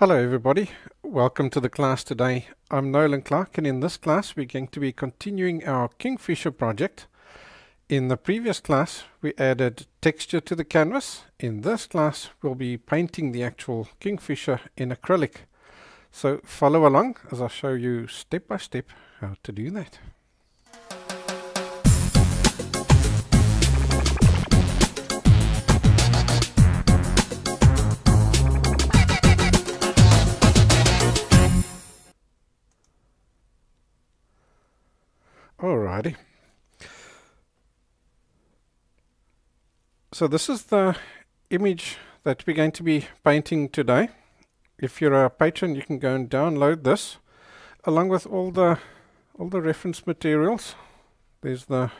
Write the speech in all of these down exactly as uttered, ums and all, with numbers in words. Hello everybody, welcome to the class today. I'm Nolan Clark, and in this class we're going to be continuing our Kingfisher project. In the previous class we added texture to the canvas. In this class we'll be painting the actual Kingfisher in acrylic. So follow along as I show you step by step how to do that. Alrighty. So this is the image that we're going to be painting today. If you're a patron, you can go and download this along with all the all the reference materials. There's the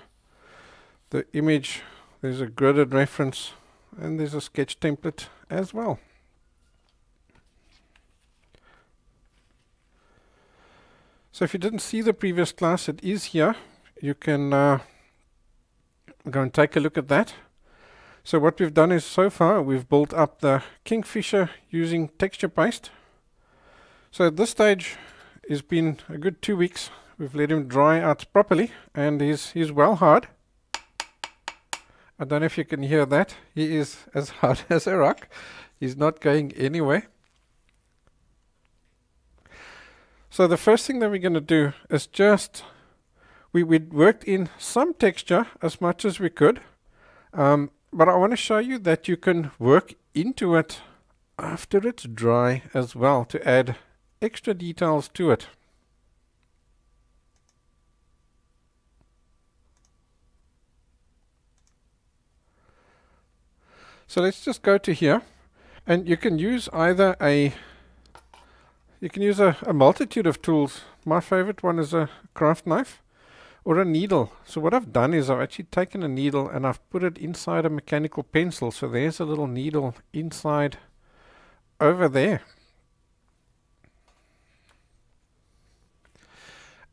the image, there's a gridded reference, and there's a sketch template as well. So if you didn't see the previous class, it is here. You can uh, go and take a look at that. So what we've done is, so far we've built up the Kingfisher using texture paste. So at this stage it's been a good two weeks. We've let him dry out properly, and he's, he's well hard. I don't know if you can hear that. He is as hard as a rock. He's not going anywhere. So the first thing that we're going to do is just, we we worked in some texture as much as we could, um, but I want to show you that you can work into it after it's dry as well to add extra details to it. So let's just go to here, and you can use either a You can use a, a multitude of tools. My favorite one is a craft knife or a needle. So what I've done is I've actually taken a needle and I've put it inside a mechanical pencil. So there's a little needle inside over there.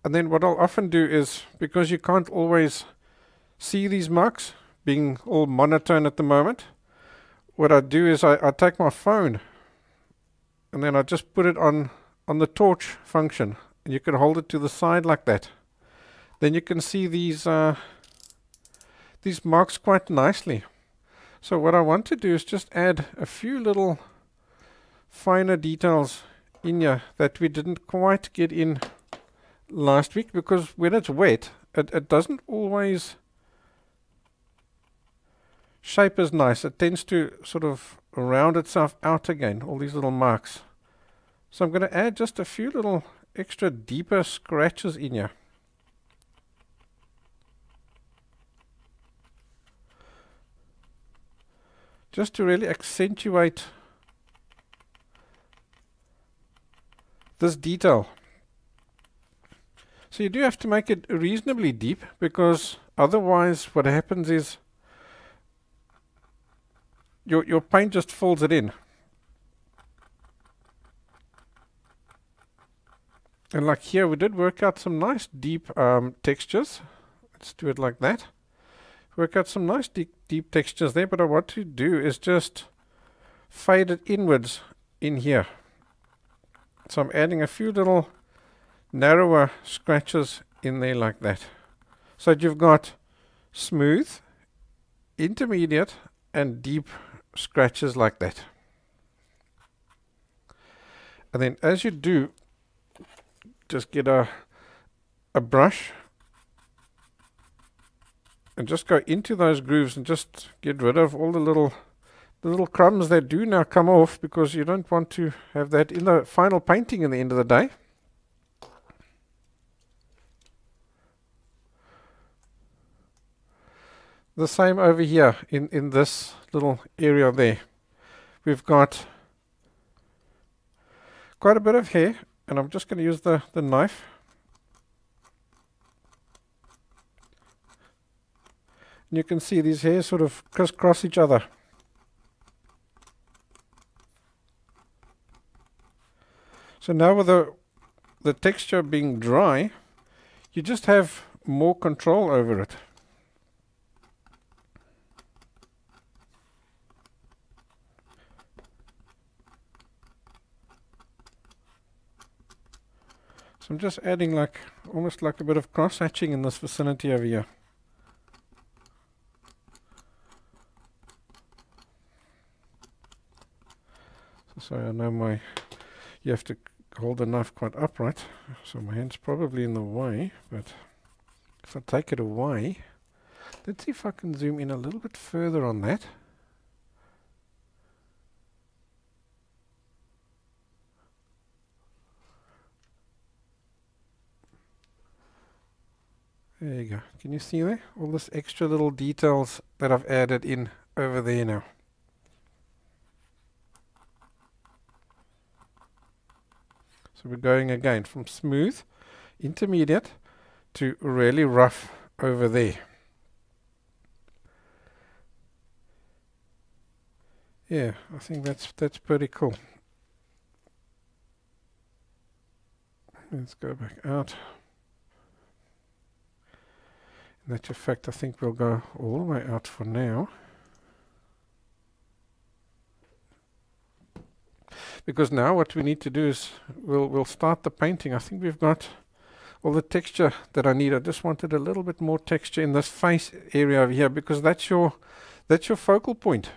And then what I'll often do is, because you can't always see these marks, being all monotone at the moment, what I do is I, I take my phone and then I just put it on on the torch function, and you can hold it to the side like that. Then you can see these uh, these marks quite nicely. So what I want to do is just add a few little finer details in here that we didn't quite get in last week, because when it's wet it, it doesn't always shape is nice. It tends to sort of round itself out again, all these little marks. So I'm going to add just a few little extra deeper scratches in here. Just to really accentuate this detail. So you do have to make it reasonably deep, because otherwise what happens is Your, your paint just folds it in. And like here, we did work out some nice deep um, textures. Let's do it like that. Work out some nice deep, deep textures there, but what to do is just fade it inwards in here. So I'm adding a few little narrower scratches in there like that. So you've got smooth, intermediate, and deep scratches like that. And then as you do, just get a, a brush and just go into those grooves and just get rid of all the little the little crumbs that do now come off, because you don't want to have that in the final painting at the end of the day. The same over here in, in this little area there. We've got quite a bit of hair, and I'm just going to use the, the knife and you can see these hairs sort of crisscross each other. So now with the, the texture being dry, you just have more control over it. So I'm just adding like almost like a bit of cross hatching in this vicinity over here. So sorry, I know my you have to hold the knife quite upright, so my hand's probably in the way, but if I take it away, let's see if I can zoom in a little bit further on that. There you go. Can you see there? All this extra little details that I've added in over there now. So we're going again from smooth, intermediate, to really rough over there. Yeah, I think that's that's pretty cool. Let's go back out. In actual fact, I think we'll go all the way out for now, because now what we need to do is we'll we'll start the painting. I think we've got all the texture that I need. I just wanted a little bit more texture in this face area over here, because that's your that's your focal point.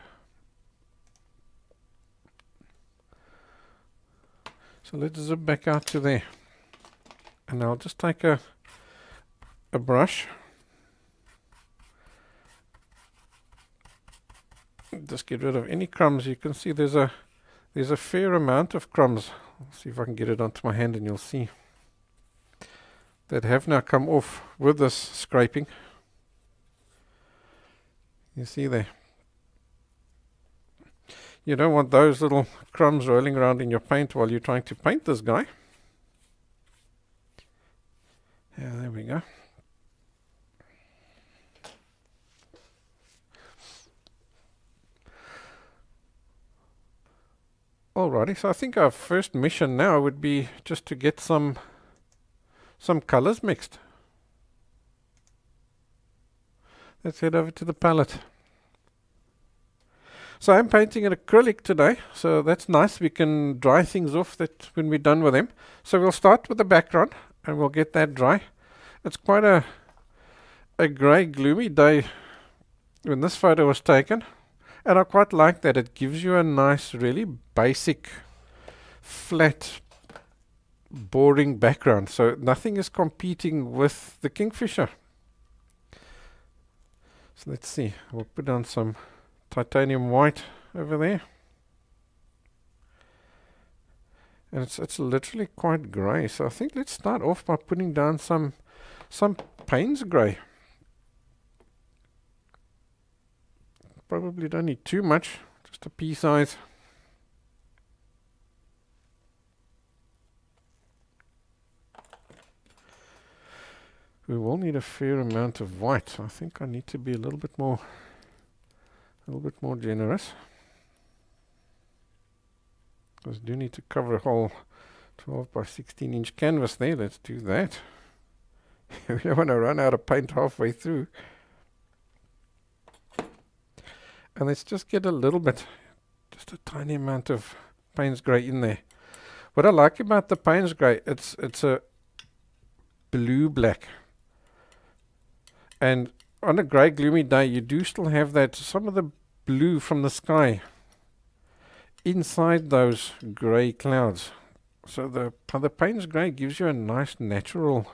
So let's zip back out to there, and I'll just take a a brush. Just get rid of any crumbs. You can see there's a there's a fair amount of crumbs. Let's see if I can get it onto my hand, and you'll see that have now come off with this scraping. You see there, you don't want those little crumbs rolling around in your paint while you're trying to paint this guy. Yeah, there we go. Alrighty, so I think our first mission now would be just to get some some colors mixed. Let's head over to the palette. So I'm painting in acrylic today, so that's nice. We can dry things off that when we're done with them. So we'll start with the background, and we'll get that dry. It's quite a a grey, gloomy day when this photo was taken. And I quite like that. It gives you a nice, really basic, flat, boring background. So nothing is competing with the Kingfisher. So let's see. We'll put down some titanium white over there. And it's it's literally quite grey. So I think let's start off by putting down some some Payne's grey. Probably don't need too much, just a pea size. We will need a fair amount of white. I think I need to be a little bit more, a little bit more generous. I do need to cover a whole twelve by sixteen inch canvas there. Let's do that. We don't want to run out of paint halfway through. And let's just get a little bit, just a tiny amount of Payne's grey in there. What I like about the Payne's grey, it's it's a blue black. And on a grey gloomy day, you do still have that some of the blue from the sky inside those grey clouds. So the the Payne's grey gives you a nice natural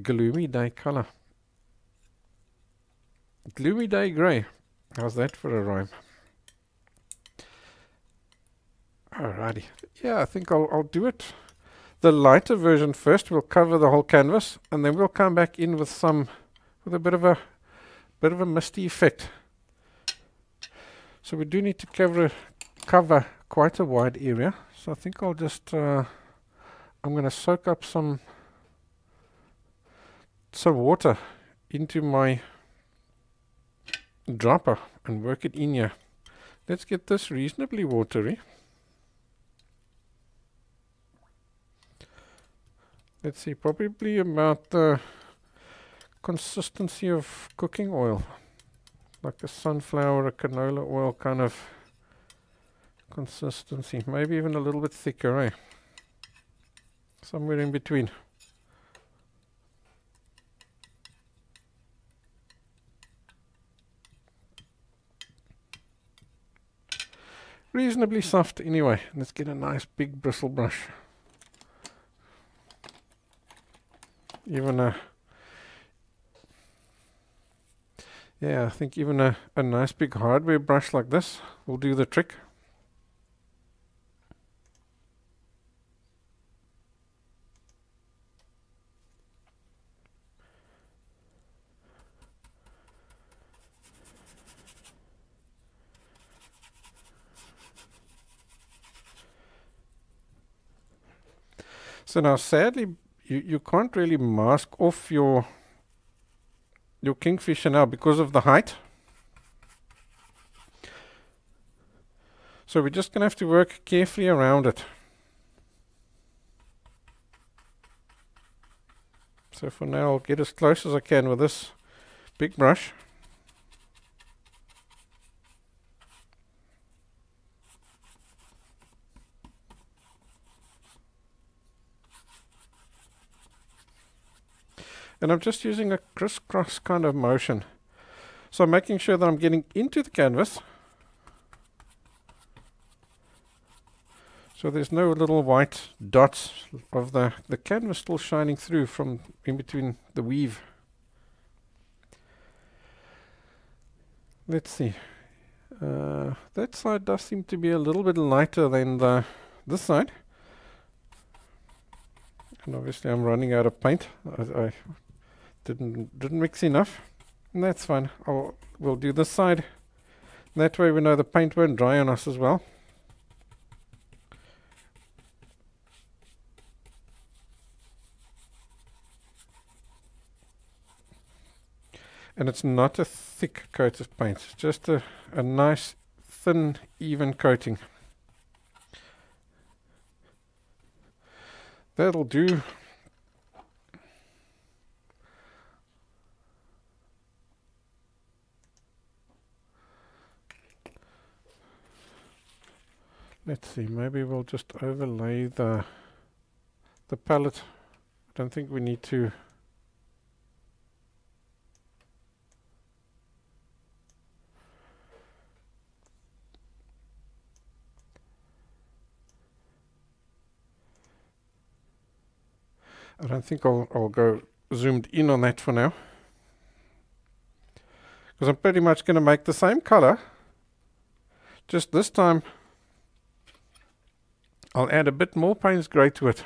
gloomy day colour. Gloomy day grey. How's that for a rhyme? Alrighty. Yeah, I think I'll, I'll do it. The lighter version first. We'll cover the whole canvas, and then we'll come back in with some, with a bit of a, bit of a misty effect. So we do need to cover, cover quite a wide area. So I think I'll just, uh, I'm going to soak up some, some water into my dropper and work it in here. Let's get this reasonably watery. Let's see, probably about the consistency of cooking oil, like a sunflower, a canola oil kind of consistency, maybe even a little bit thicker, eh? somewhere in between. Reasonably soft anyway. Let's get a nice big bristle brush. Even a yeah, I think even a, a nice big hardware brush like this will do the trick. So now, sadly, you, you can't really mask off your your Kingfisher now because of the height. So we're just going to have to work carefully around it. So for now, I'll get as close as I can with this big brush. And I'm just using a crisscross kind of motion. So I'm making sure that I'm getting into the canvas. So there's no little white dots of the, the canvas still shining through from in between the weave. Let's see. Uh, that side does seem to be a little bit lighter than the this side. And obviously I'm running out of paint. I, I Didn't didn't mix enough, and that's fine. I'll, we'll do this side. That way we know the paint won't dry on us as well. And it's not a thick coat of paint, it's just a, a nice, thin, even coating. That'll do. Let's see, maybe we'll just overlay the the palette. I don't think we need to. I don't think I'll, I'll go zoomed in on that for now, because I'm pretty much going to make the same color, just this time I'll add a bit more Payne's grey to it.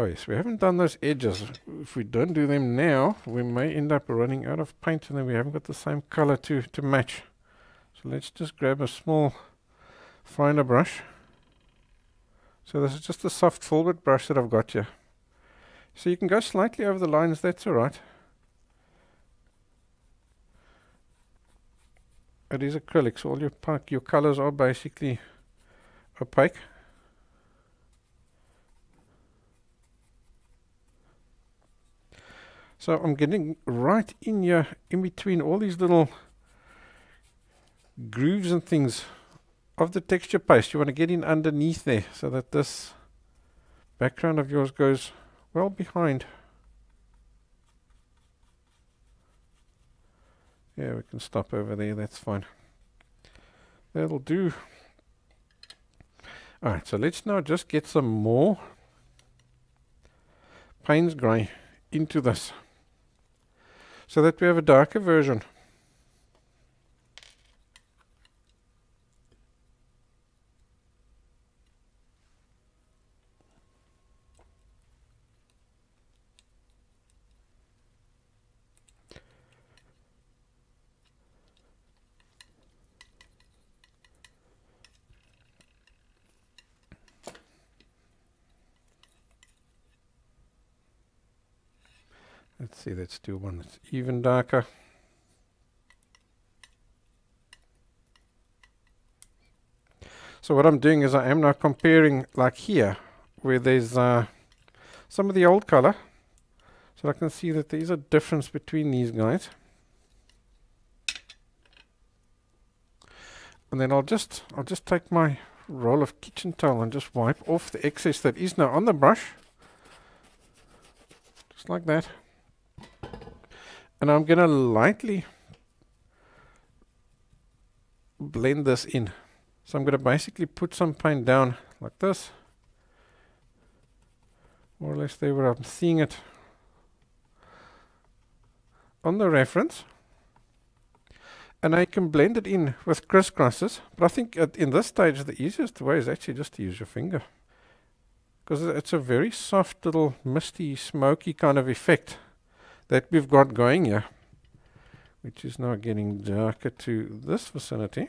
Oh yes, we haven't done those edges. If we don't do them now, we may end up running out of paint and then we haven't got the same color to, to match. So let's just grab a small, finer brush. So this is just a soft filbert brush that I've got here. So you can go slightly over the lines, that's alright. It is acrylic, so all your your colors are basically opaque. So I'm getting right in here, in between all these little grooves and things of the texture paste. You want to get in underneath there, so that this background of yours goes well behind. Yeah, we can stop over there, that's fine. That'll do. Alright, so let's now just get some more Payne's grey into this, so that we have a darker version. Let's see, let's do one that's even darker. So what I'm doing is I am now comparing, like here, where there's uh, some of the old color. So I can see that there is a difference between these guys. And then I'll just, I'll just take my roll of kitchen towel and just wipe off the excess that is now on the brush. Just like that. And I'm going to lightly blend this in. So I'm going to basically put some paint down like this. More or less there where I'm seeing it on the reference. And I can blend it in with crisscrosses, but I think at, in this stage the easiest way is actually just to use your finger, because it's a very soft little misty, smoky kind of effect that we've got going here, which is now getting darker to this vicinity.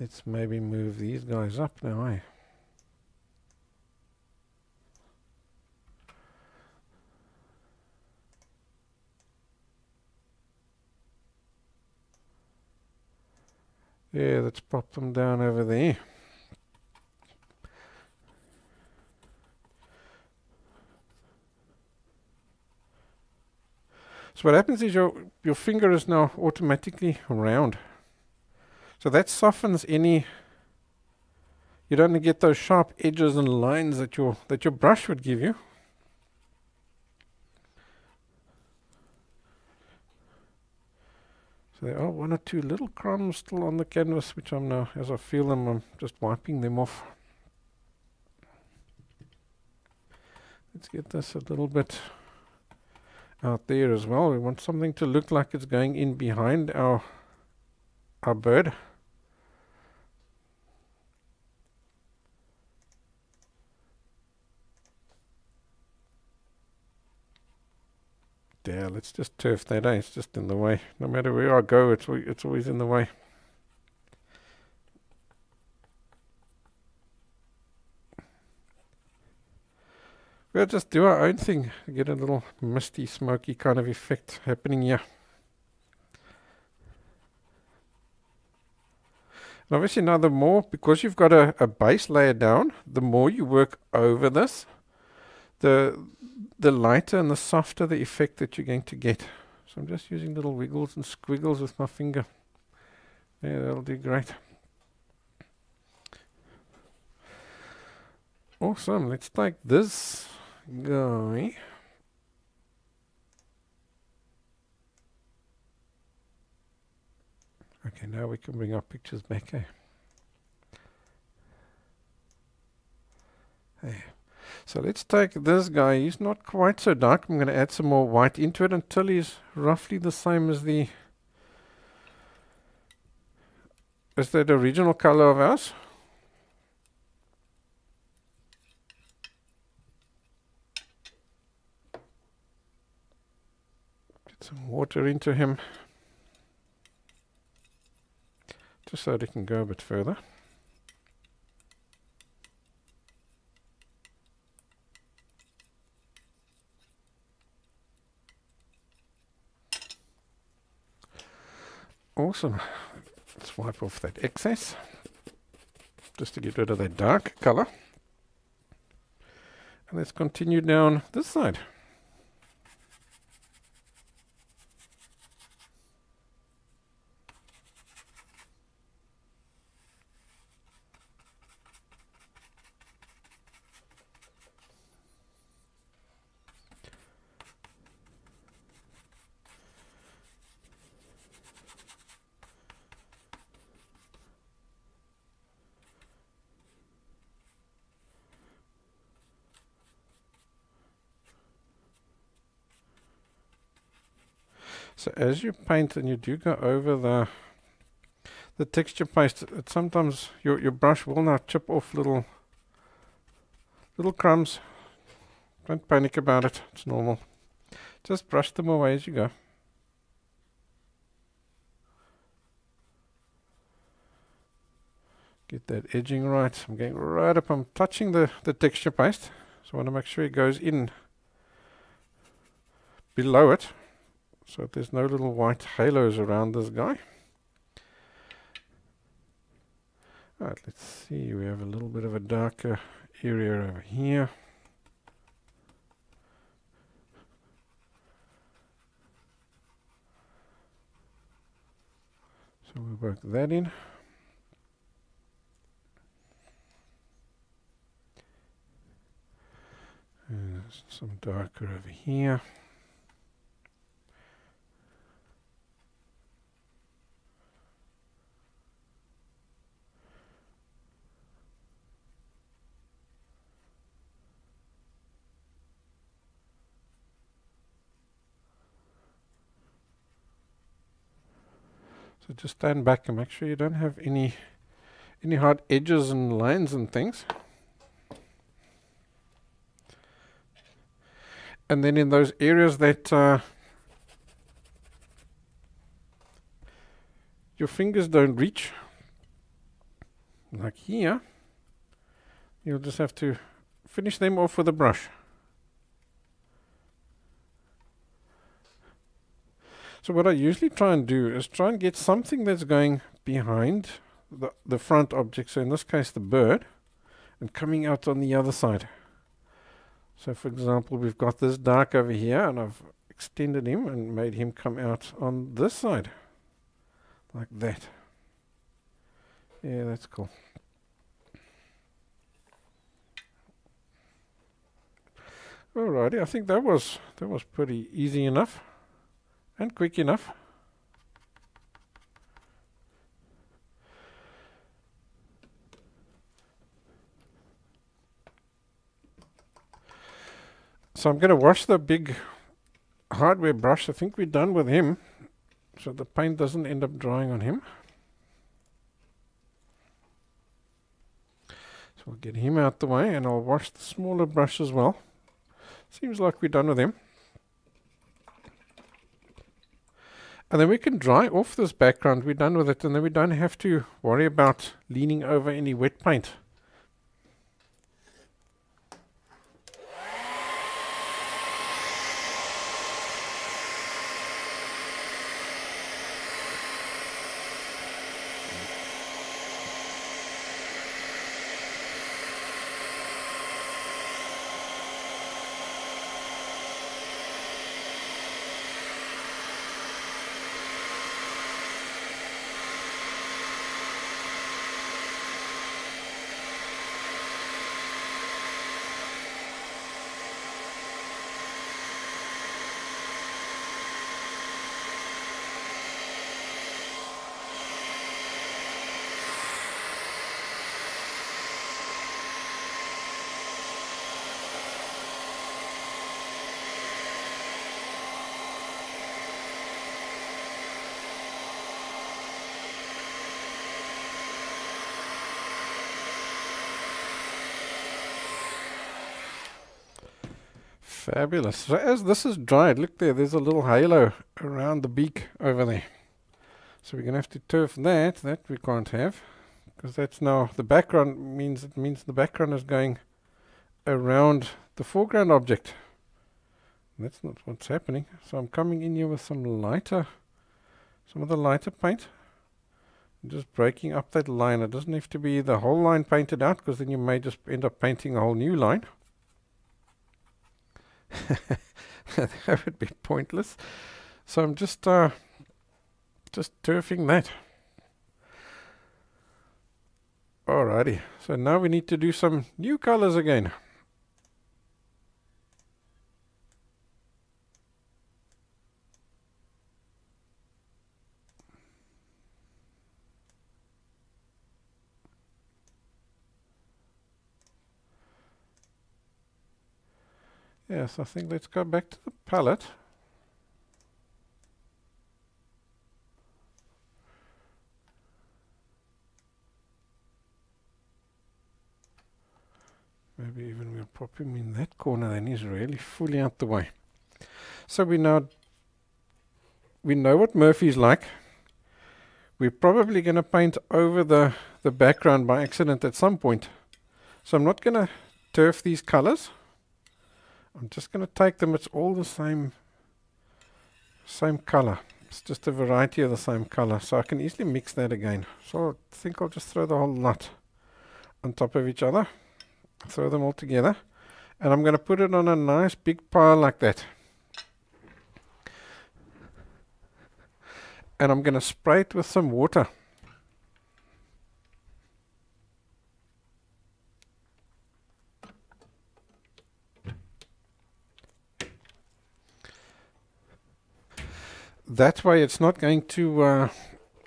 Let's maybe move these guys up now, eh? Yeah, let's pop them down over there. So what happens is your, your finger is now automatically round. So that softens any, you don't get those sharp edges and lines that your, that your brush would give you. So there are one or two little crumbs still on the canvas, which I'm now, as I feel them, I'm just wiping them off. Let's get this a little bit out there as well. We want something to look like it's going in behind our, our bird. Yeah, let's just turf that, eh? It's just in the way. No matter where I go, it's it's always in the way. We'll just do our own thing. Get a little misty, smoky kind of effect happening here. And obviously now the more, because you've got a, a base layer down, the more you work over this, the the lighter and the softer the effect that you're going to get. So I'm just using little wiggles and squiggles with my finger. Yeah, that'll do great. Awesome. Let's take this guy. Okay, now we can bring our pictures back, eh? Hey. So let's take this guy. He's not quite so dark. I'm going to add some more white into it until he's roughly the same as the as that original color of ours. Get some water into him, just so that he can go a bit further. Awesome. Let's wipe off that excess just to get rid of that dark color. And let's continue down this side. So as you paint and you do go over the the texture paste, it sometimes your your brush will now chip off little little crumbs. Don't panic about it, it's normal. Just brush them away as you go. Get that edging right. I'm going right up, I'm touching the, the texture paste. So I want to make sure it goes in below it, so there's no little white halos around this guy. Alright, let's see, we have a little bit of a darker area over here. So we'll work that in. And some darker over here. So just stand back and make sure you don't have any any hard edges and lines and things. And then in those areas that uh, your fingers don't reach, like here, you'll just have to finish them off with a brush. So what I usually try and do is try and get something that's going behind the, the front object, so in this case the bird, and coming out on the other side. So for example, we've got this dark over here, and I've extended him and made him come out on this side, like that. Yeah, that's cool. Alrighty, I think that was that was pretty easy enough and quick enough. So I'm going to wash the big hardware brush. I think we're done with him, so the paint doesn't end up drying on him. So we'll get him out the way, and I'll wash the smaller brush as well. Seems like we're done with him. And then we can dry off this background. We're done with it, and then we don't have to worry about leaning over any wet paint. Fabulous. So as this is dried, look there, there's a little halo around the beak over there. So we're going to have to turf that. That we can't have, because that's now the background. Means it means the background is going around the foreground object. And that's not what's happening. So I'm coming in here with some lighter, some of the lighter paint. I'm just breaking up that line. It doesn't have to be the whole line painted out, because then you may just end up painting a whole new line. That would be pointless. So I'm just uh, just turfing that. Alrighty, so now we need to do some new colors again. Yes, I think let's go back to the palette. Maybe even we'll pop him in that corner, then he's really fully out the way. So we know, we know what Murphy's like. We're probably going to paint over the, the background by accident at some point. So I'm not going to turf these colors. I'm just going to take them. It's all the same same color. It's just a variety of the same color, so I can easily mix that again. So I think I'll just throw the whole lot on top of each other, throw them all together, and I'm going to put it on a nice big pile like that, and I'm going to spray it with some water. That way it's not going to uh,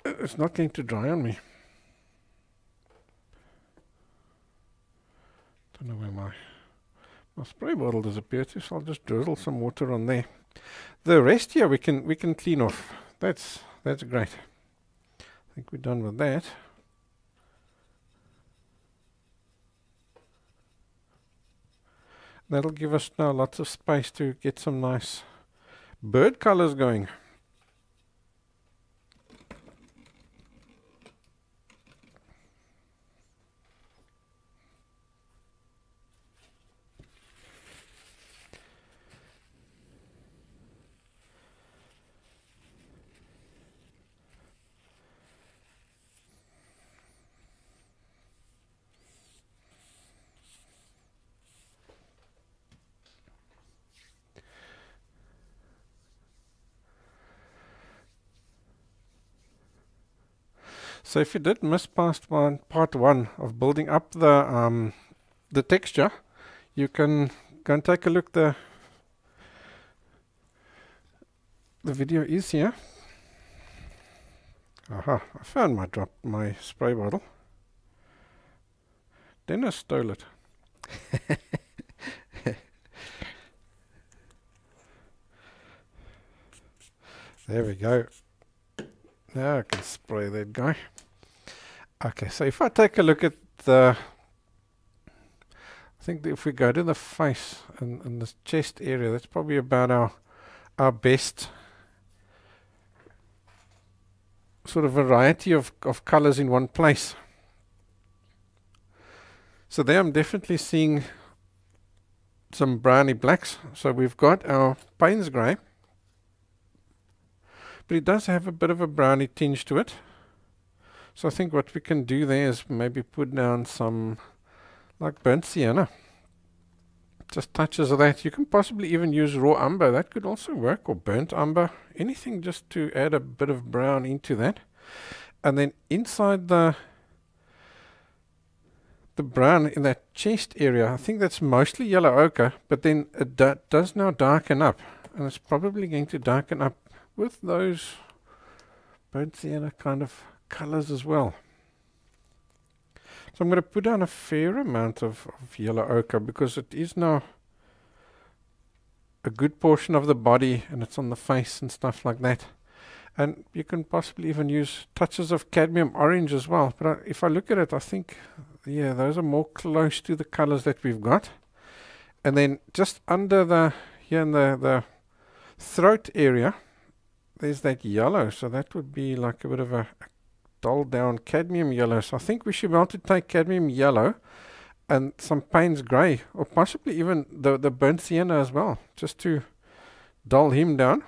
it's not going to dry on me. Don't know where my my spray bottle disappeared to, so I'll just drizzle some water on there. The rest here we can we can clean off. That's that's great. I think we're done with that. That'll give us now lots of space to get some nice bird colors going. So if you did miss past one, part one of building up the um, the texture, you can go and take a look. The the video is here. Aha! I found my drop, my spray bottle. Dennis stole it. There we go. Now I can spray that guy. Okay, so if I take a look at the, I think that if we go to the face and, and the chest area, that's probably about our our best sort of variety of, of colors in one place. So there I'm definitely seeing some browny blacks. So we've got our Payne's grey, but it does have a bit of a browny tinge to it. So I think what we can do there is maybe put down some like burnt sienna, just touches of that. You can possibly even use raw umber, that could also work, or burnt umber, anything just to add a bit of brown into that. And then inside the the brown in that chest area, I think that's mostly yellow ochre, but then it do does now darken up, and it's probably going to darken up with those burnt sienna kind of colors as well. So I'm going to put down a fair amount of, of yellow ochre, because it is now a good portion of the body, and it's on the face and stuff like that. And you can possibly even use touches of cadmium orange as well. But I, if I look at it, I think, yeah, those are more close to the colors that we've got. And then just under the, here in the, the throat area, there's that yellow, so that would be like a bit of a, a dulled down cadmium yellow. So I think we should be able to take cadmium yellow and some Payne's grey, or possibly even the, the burnt sienna as well, just to dull him down.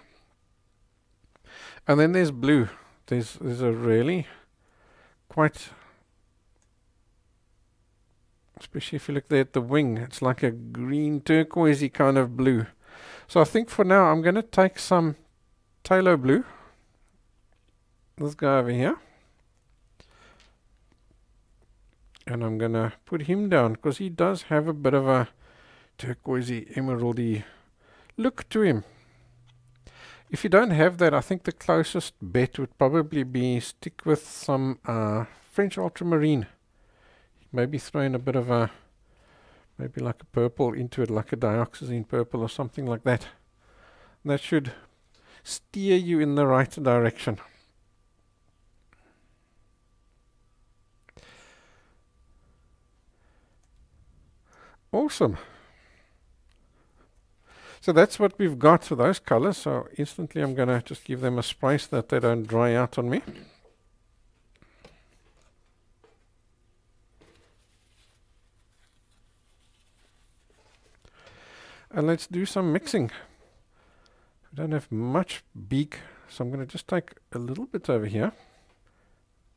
And then there's blue. There's, there's a really quite, especially if you look there at the wing, it's like a green turquoisey kind of blue. So I think for now I'm going to take some Phtalo Blue, let's go over here, and I'm going to put him down, because he does have a bit of a turquoisey, emeraldy look to him. If you don't have that, I think the closest bet would probably be stick with some uh, French ultramarine. Maybe throw in a bit of a, maybe like a purple into it, like a dioxazine purple or something like that. And that should steer you in the right direction. Awesome. So that's what we've got for those colors. So instantly I'm going to just give them a spray so that they don't dry out on me. And let's do some mixing. I don't have much beak, so I'm going to just take a little bit over here,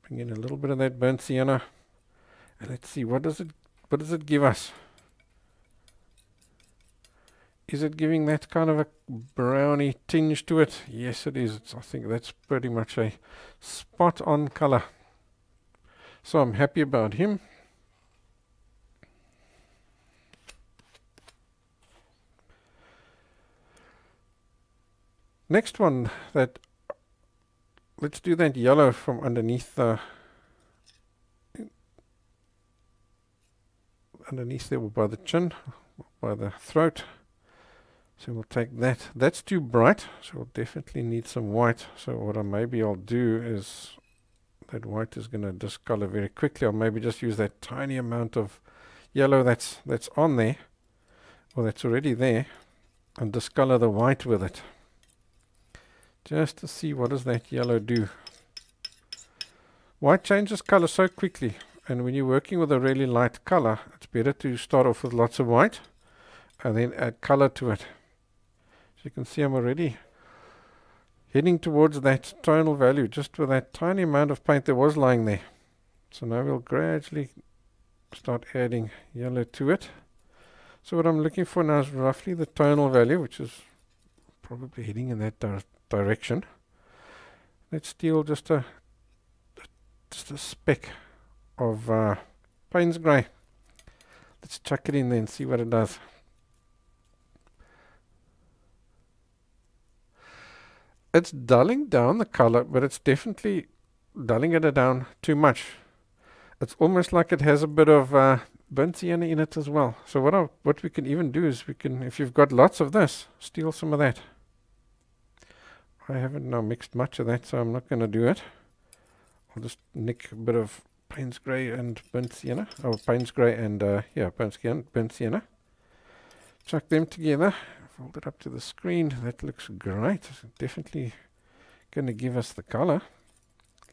bring in a little bit of that burnt sienna, and let's see, what does it what does it give us? Is it giving that kind of a browny tinge to it? Yes, it is. It's, I think that's pretty much a spot on color, so I'm happy about him. Next one that let's do that yellow from underneath the underneath there by the chin, by the throat. So we'll take that. That's too bright, so we'll definitely need some white. So what I maybe I'll do is, that white is going to discolor very quickly. I'll maybe just use that tiny amount of yellow that's that's on there, or that's already there, and discolor the white with it, just to see what does that yellow do. White changes color so quickly, and when you're working with a really light color, it's better to start off with lots of white and then add color to it. So you can see I'm already heading towards that tonal value just with that tiny amount of paint that was lying there. So now we'll gradually start adding yellow to it. So what I'm looking for now is roughly the tonal value, which is probably heading in that di direction. Let's steal just a just a speck of uh, Payne's grey. Let's chuck it in there and see what it does. It's dulling down the color, but it's definitely dulling it down too much. It's almost like it has a bit of uh, burnt sienna in it as well. So what I, what we can even do is we can, if you've got lots of this, steal some of that. I haven't now mixed much of that, so I'm not going to do it. I'll just nick a bit of Payne's grey and burnt sienna. Oh, Payne's grey and uh, yeah, burnt sienna. Chuck them together. Fold it up to the screen. That looks great. It's definitely going to give us the color.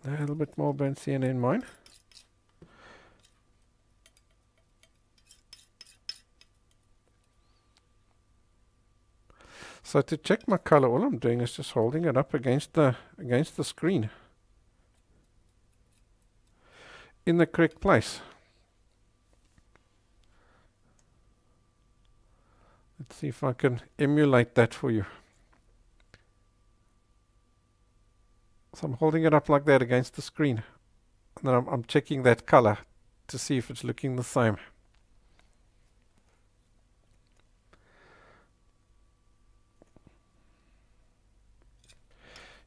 A little bit more burnt sienna in mine. So to check my color, all I'm doing is just holding it up against the against the screen in the correct place. Let's see if I can emulate that for you. So I'm holding it up like that against the screen, and then I'm, I'm checking that color to see if it's looking the same.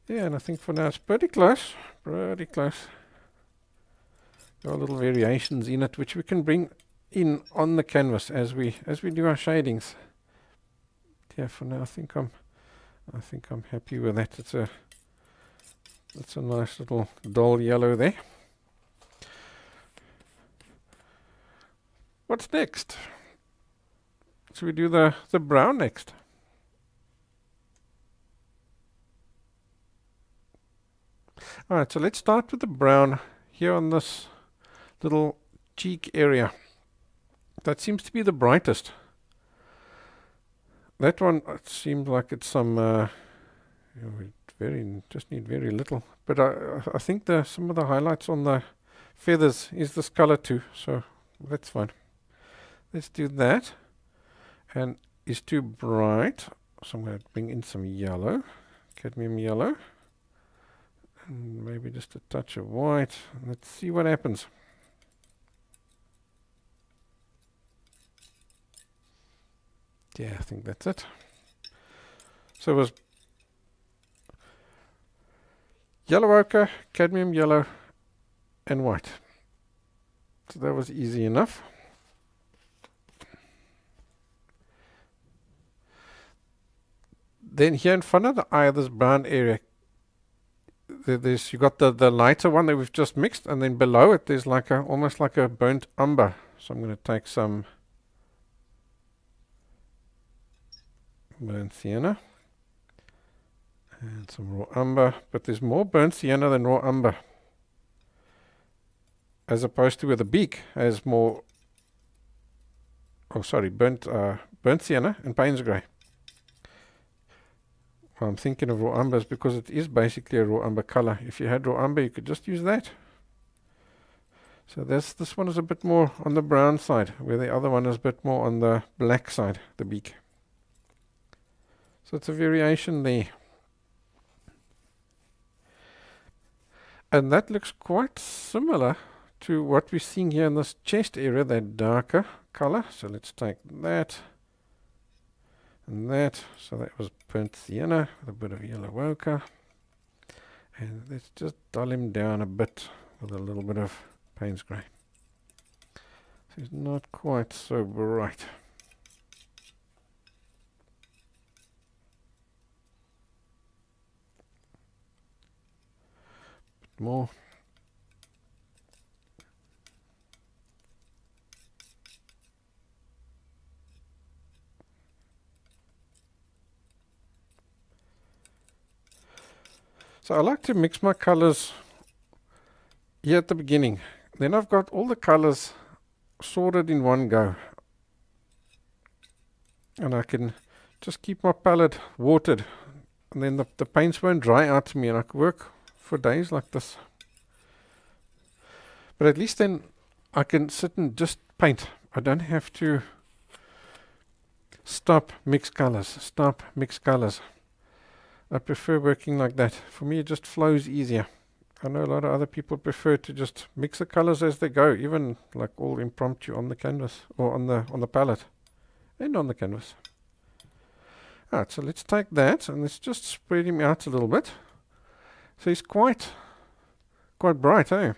Yeah, and I think for now it's pretty close, pretty close. There are little variations in it which we can bring in on the canvas as we as we do our shadings. Yeah, for now I think I'm I think I'm happy with that. It's a it's a nice little dull yellow there. What's next? Should we do the, the brown next? Alright, so let's start with the brown here on this little cheek area. That seems to be the brightest. That one, it seems like it's some, uh, you know, we very, just need very little. But I, I think the, some of the highlights on the feathers is this color too, so that's fine. Let's do that. And it's too bright, so I'm going to bring in some yellow, cadmium yellow. And maybe just a touch of white. Let's see what happens. Yeah, I think that's it. So it was yellow ochre, cadmium yellow, and white. So that was easy enough. Then here in front of the eye, this brown area, there, there's you got the the lighter one that we've just mixed, and then below it there's like a almost like a burnt umber. So I'm going to take some burnt sienna and some raw umber, but there's more burnt sienna than raw umber, as opposed to with the beak as more oh sorry burnt uh, burnt sienna and Payne's grey. Well, I'm thinking of raw umbers because it is basically a raw umber color. If you had raw umber, you could just use that. So this this one is a bit more on the brown side, where the other one is a bit more on the black side, the beak. So it's a variation there. And that looks quite similar to what we're seeing here in this chest area, that darker color. So let's take that and that. So that was burnt sienna with a bit of yellow ochre. And let's just dull him down a bit with a little bit of Payne's grey. So he's not quite so bright. Bit more. So I like to mix my colors here at the beginning. Then I've got all the colors sorted in one go. And I can just keep my palette watered. And then the, the paints won't dry out to me and I can work for days like this. But at least then I can sit and just paint. I don't have to stop, mix colors, stop, mix colors. I prefer working like that. For me, it just flows easier. I know a lot of other people prefer to just mix the colors as they go, even like all impromptu on the canvas or on the on the palette and on the canvas. Alright, so let's take that and let's just spread him out a little bit. So he's quite quite bright, eh?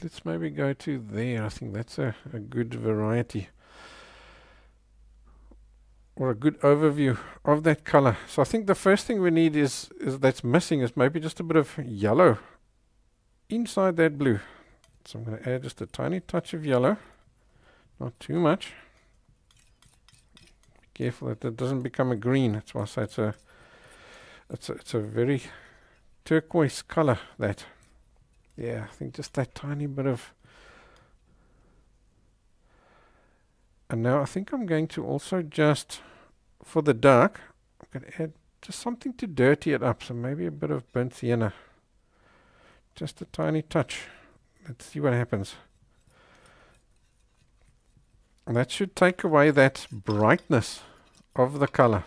Let's maybe go to there. I think that's a, a good variety. Or a good overview of that color. So I think the first thing we need is, is that's missing is maybe just a bit of yellow inside that blue. So I'm going to add just a tiny touch of yellow, not too much. Be careful that it doesn't become a green. That's why I say it's a it's a, it's a very turquoise color. That yeah, I think just that tiny bit of. And now I think I'm going to also just, for the dark, I'm going to add just something to dirty it up. So maybe a bit of burnt sienna. Just a tiny touch. Let's see what happens. And that should take away that brightness of the color.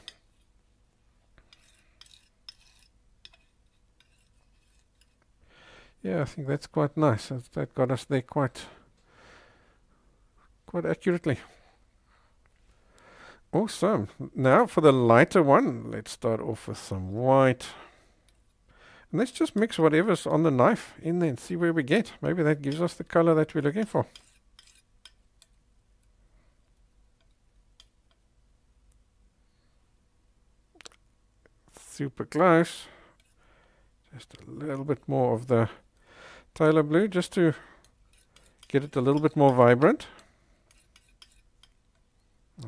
Yeah, I think that's quite nice. That's, that got us there quite, quite accurately. Awesome. Now for the lighter one, let's start off with some white. And let's just mix whatever's on the knife in there and see where we get. Maybe that gives us the color that we're looking for. Super close. Just a little bit more of the Phtalo Blue just to get it a little bit more vibrant.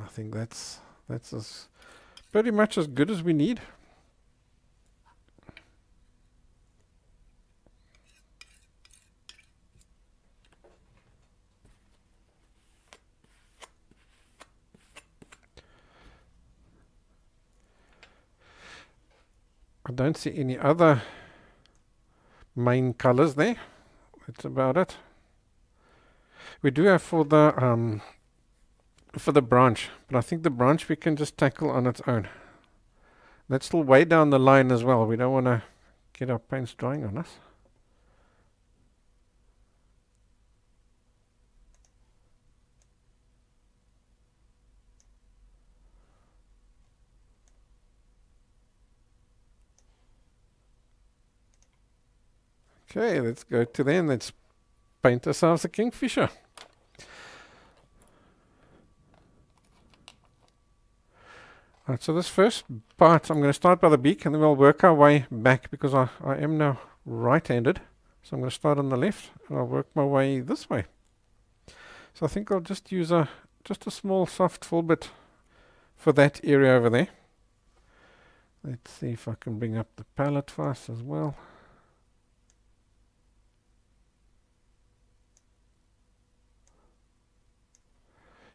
I think that's that's as pretty much as good as we need. I don't see any other main colors there. That's about it. We do have for the um for the branch, but I think the branch we can just tackle on its own. That's still way down the line as well. We don't want to get our paints drying on us. Okay, let's go to then. Let's paint ourselves a kingfisher. Right, so this first part, I'm going to start by the beak and then we'll work our way back because I, I am now right-handed. So I'm going to start on the left and I'll work my way this way. So I think I'll just use a just a small soft full bit for that area over there. Let's see if I can bring up the palette for us as well.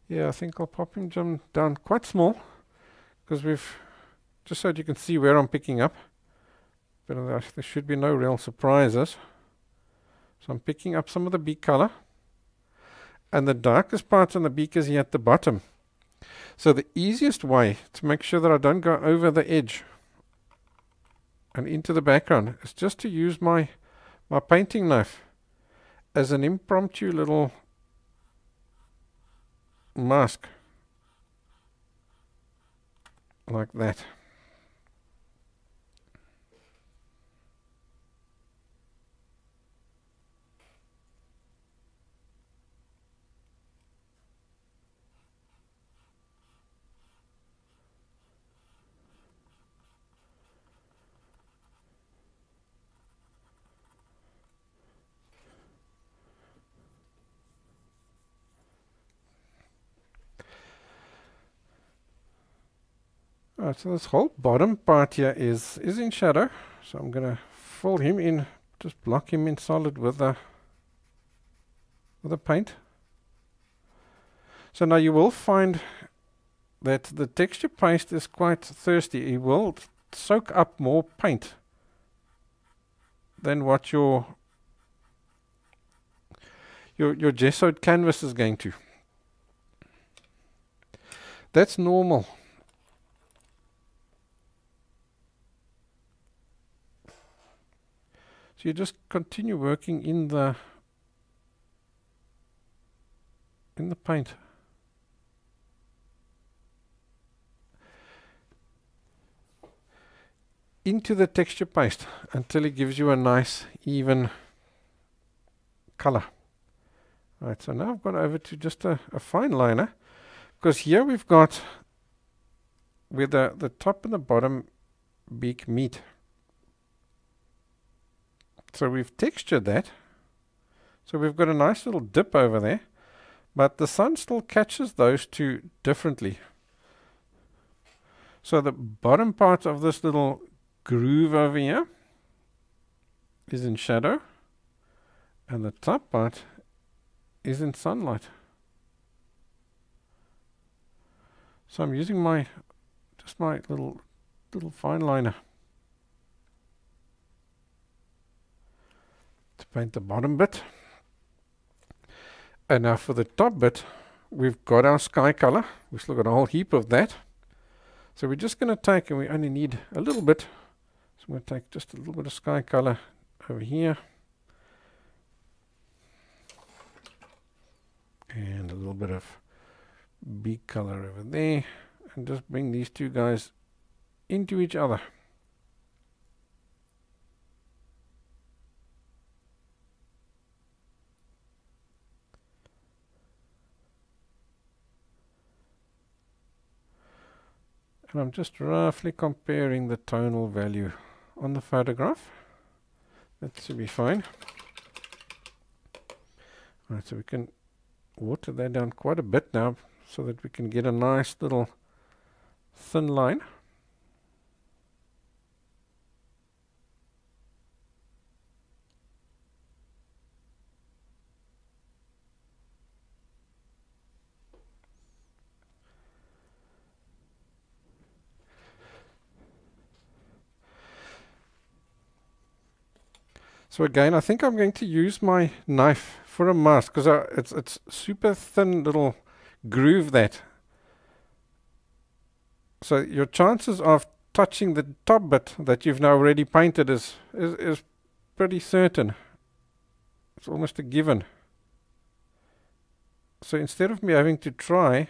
Yeah, I think I'll pop him down quite small. Because we've just so that you can see where I'm picking up, but uh, there should be no real surprises. So I'm picking up some of the beak color, and the darkest parts on the beak is here at the bottom. So the easiest way to make sure that I don't go over the edge and into the background is just to use my my painting knife as an impromptu little mask. Like that. Alright, so this whole bottom part here is is in shadow, so I'm gonna fill him in, just block him in solid with the with the paint. So now you will find that the texture paste is quite thirsty. It will soak up more paint than what your your your gessoed canvas is going to. That's normal. So you just continue working in the in the paint. Into the texture paste until it gives you a nice even color. Right, so now I've gone over to just a, a fine liner, because here we've got where the, the top and the bottom beak meet. So we've textured that, so we've got a nice little dip over there, but the sun still catches those two differently. So the bottom part of this little groove over here is in shadow, and the top part is in sunlight. So I'm using my just my little little fine liner to paint the bottom bit. And now for the top bit, we've got our sky color. We've still got a whole heap of that. So we're just going to take, and we only need a little bit. So I'm going to take just a little bit of sky color over here. And a little bit of beak color over there. And just bring these two guys into each other. And I'm just roughly comparing the tonal value on the photograph. That should be fine. Alright, so we can water that down quite a bit now so that we can get a nice little thin line. So again, I think I'm going to use my knife for a mask, because uh, it's it's super thin little groove that. So your chances of touching the top bit that you've now already painted is is, is pretty certain. It's almost a given. So instead of me having to try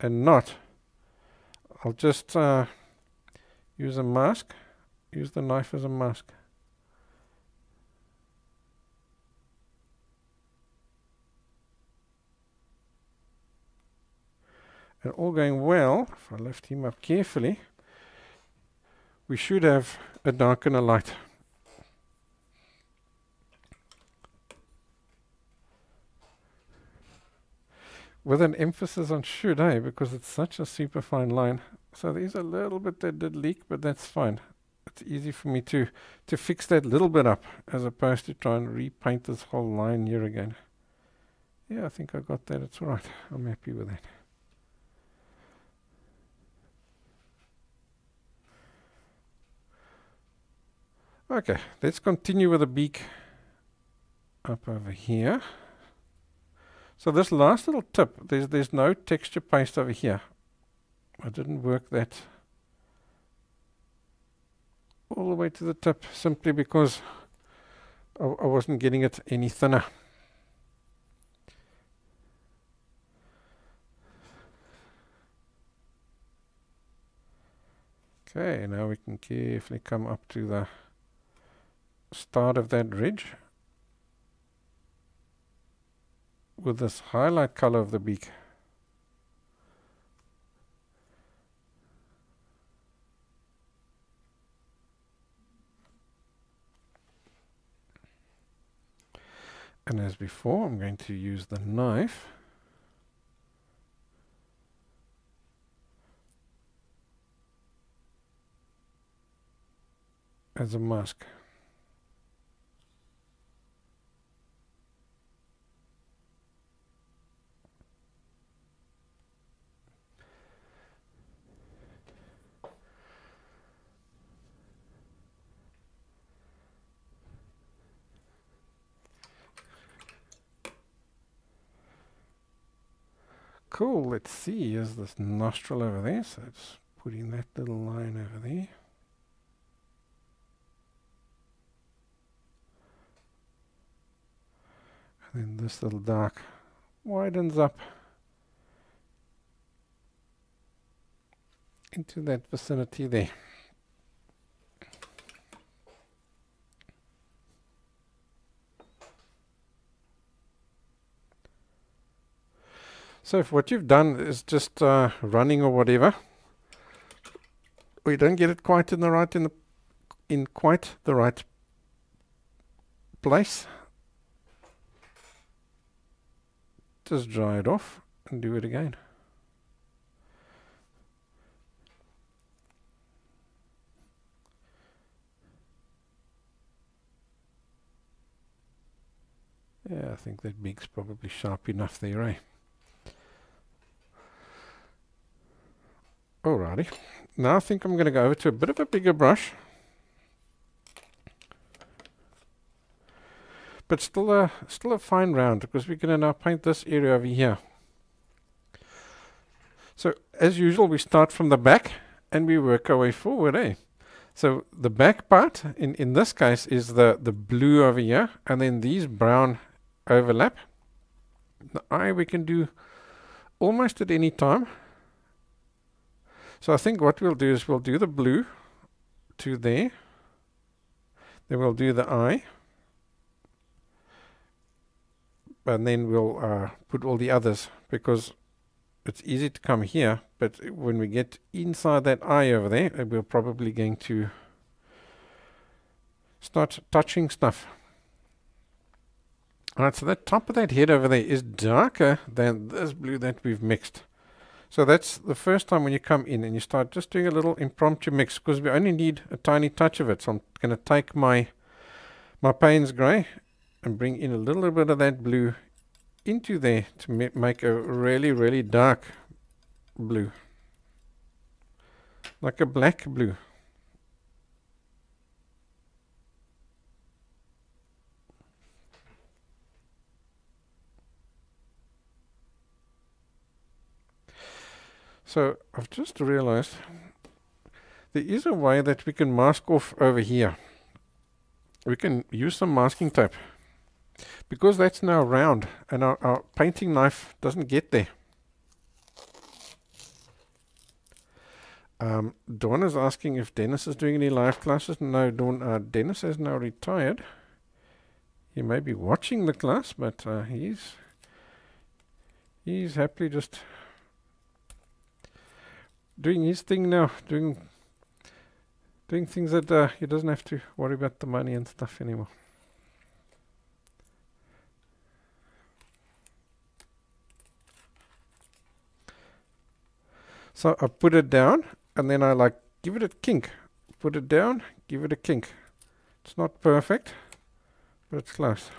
and not, I'll just uh, use a mask, use the knife as a mask. And all going well, if I lift him up carefully, we should have a dark and a light. With an emphasis on should, eh? Because it's such a super fine line. So there's a little bit that did leak, but that's fine. It's easy for me to, to fix that little bit up, as opposed to try and repaint this whole line here again. Yeah, I think I got that. It's all right. I'm happy with that. Okay, let's continue with the beak up over here. So this last little tip, there's there's no texture paste over here. I didn't work that all the way to the tip, simply because I, I wasn't getting it any thinner. Okay, now we can carefully come up to the start of that ridge with this highlight color of the beak. And as before, I'm going to use the knife as a mask. Cool, let's see, is this nostril over there, so it's putting that little line over there. And then this little dark widens up into that vicinity there. So if what you've done is just uh, running or whatever, or you don't get it quite in the right in the in quite the right place, just dry it off and do it again. Yeah, I think that beak's probably sharp enough there, eh? Alrighty, now I think I'm going to go over to a bit of a bigger brush, but still a, still a fine round, because we're going to now paint this area over here. So as usual, we start from the back and we work our way forward, eh? So the back part, in, in this case, is the, the blue over here, and then these brown overlap. The eye we can do almost at any time. So I think what we'll do is we'll do the blue to there, then we'll do the eye, and then we'll uh, put all the others, because it's easy to come here, but when we get inside that eye over there, we're probably going to start touching stuff. Alright, so that top of that head over there is darker than this blue that we've mixed. So that's the first time when you come in and you start just doing a little impromptu mix, because we only need a tiny touch of it. So I'm going to take my my Payne's grey and bring in a little bit of that blue into there to ma make a really, really dark blue. Like a black blue. So I've just realized there is a way that we can mask off over here. We can use some masking tape, because that's now round and our, our painting knife doesn't get there. Um, Dawn is asking if Dennis is doing any live classes. No, Dawn, uh, Dennis has now retired. He may be watching the class, but uh, he's he's happily just doing his thing now, doing doing things that uh, he doesn't have to worry about the money and stuff anymore. So I put it down and then I like give it a kink, put it down, give it a kink. It's not perfect, but it's close.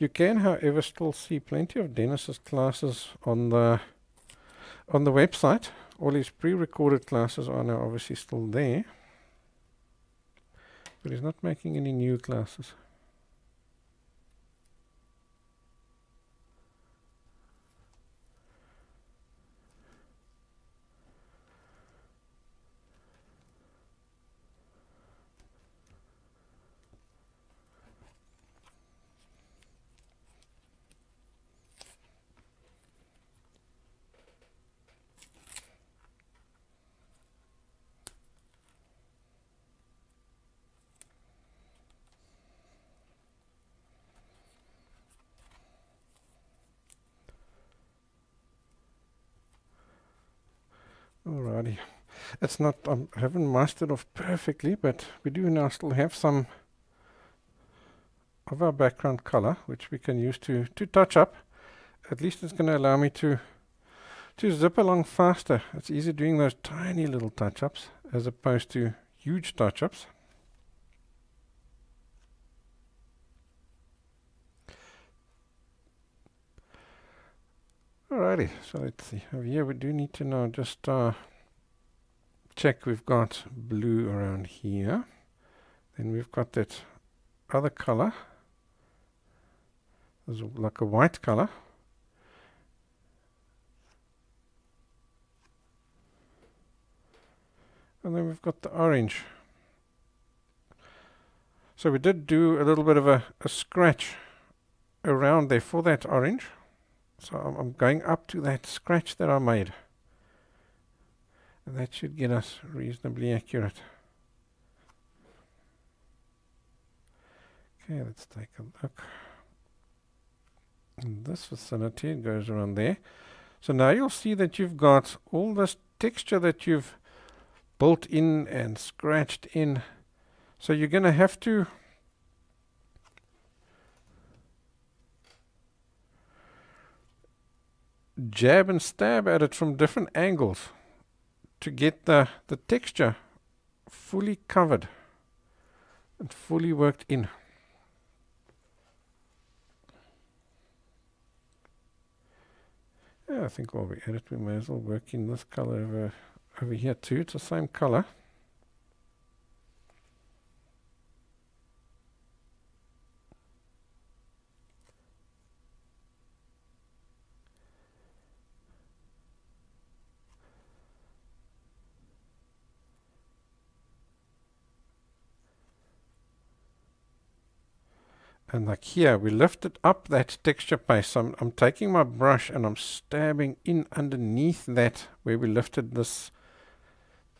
You can, however, still see plenty of Dennis's classes on the on the website. All his pre-recorded classes are now obviously still there, but he's not making any new classes. Alrighty, it's not, um, I haven't mastered off perfectly, but we do now still have some of our background color, which we can use to, to touch up at least it's going to allow me to to zip along faster. It's easier doing those tiny little touch-ups as opposed to huge touch-ups. Alrighty, so let's see. Over here we do need to now just uh, check we've got blue around here. Then we've got that other color. There's like a white color. And then we've got the orange. So we did do a little bit of a, a scratch around there for that orange. So I'm, I'm going up to that scratch that I made. And that should get us reasonably accurate. Okay, let's take a look. In this vicinity, it goes around there. So now you'll see that you've got all this texture that you've built in and scratched in. So you're going to have to jab and stab at it from different angles to get the, the texture fully covered and fully worked in. Yeah, I think while we're at it, we may as well work in this color over, over here too. It's the same color. And like here, we lifted up that texture paste. So I'm, I'm taking my brush and I'm stabbing in underneath that where we lifted this.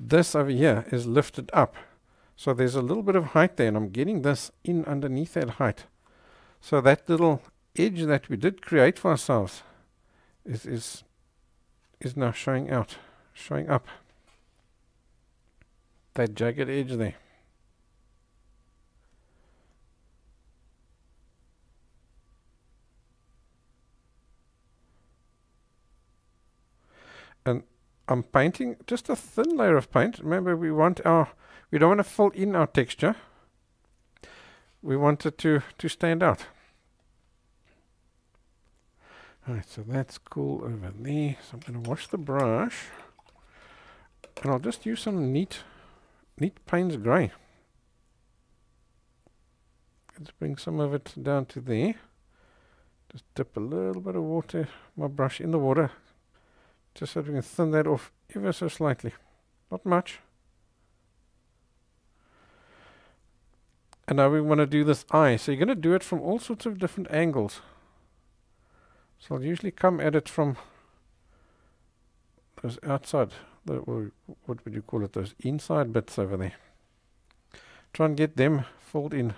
This over here is lifted up. So there's a little bit of height there and I'm getting this in underneath that height. So that little edge that we did create for ourselves is, is, is now showing out, showing up. That jagged edge there. And I'm painting just a thin layer of paint. Remember, we want our, we don't want to fill in our texture. We want it to, to stand out. Alright, so that's cool over there. So I'm going to wash the brush. And I'll just use some neat, neat Payne's grey. Let's bring some of it down to there. Just dip a little bit of water, my brush in the water. Just so we can thin that off ever so slightly. Not much. And now we want to do this eye. So you're going to do it from all sorts of different angles. So I'll usually come at it from those outside, the, or what would you call it, those inside bits over there. Try and get them fold in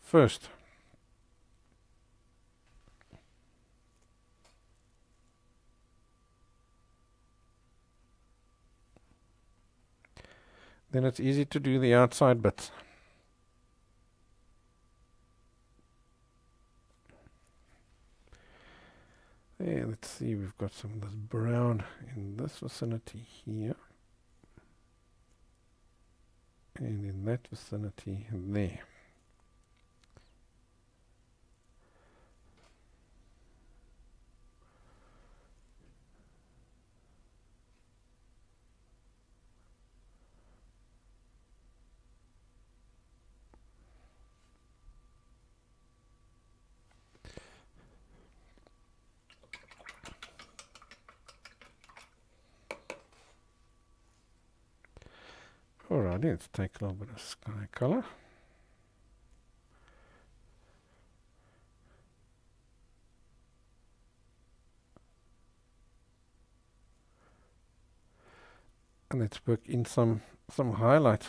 first. Then it's easy to do the outside bits. There, let's see, we've got some of this brown in this vicinity here. And in that vicinity there. Alrighty, let's take a little bit of sky color. And let's work in some, some highlight.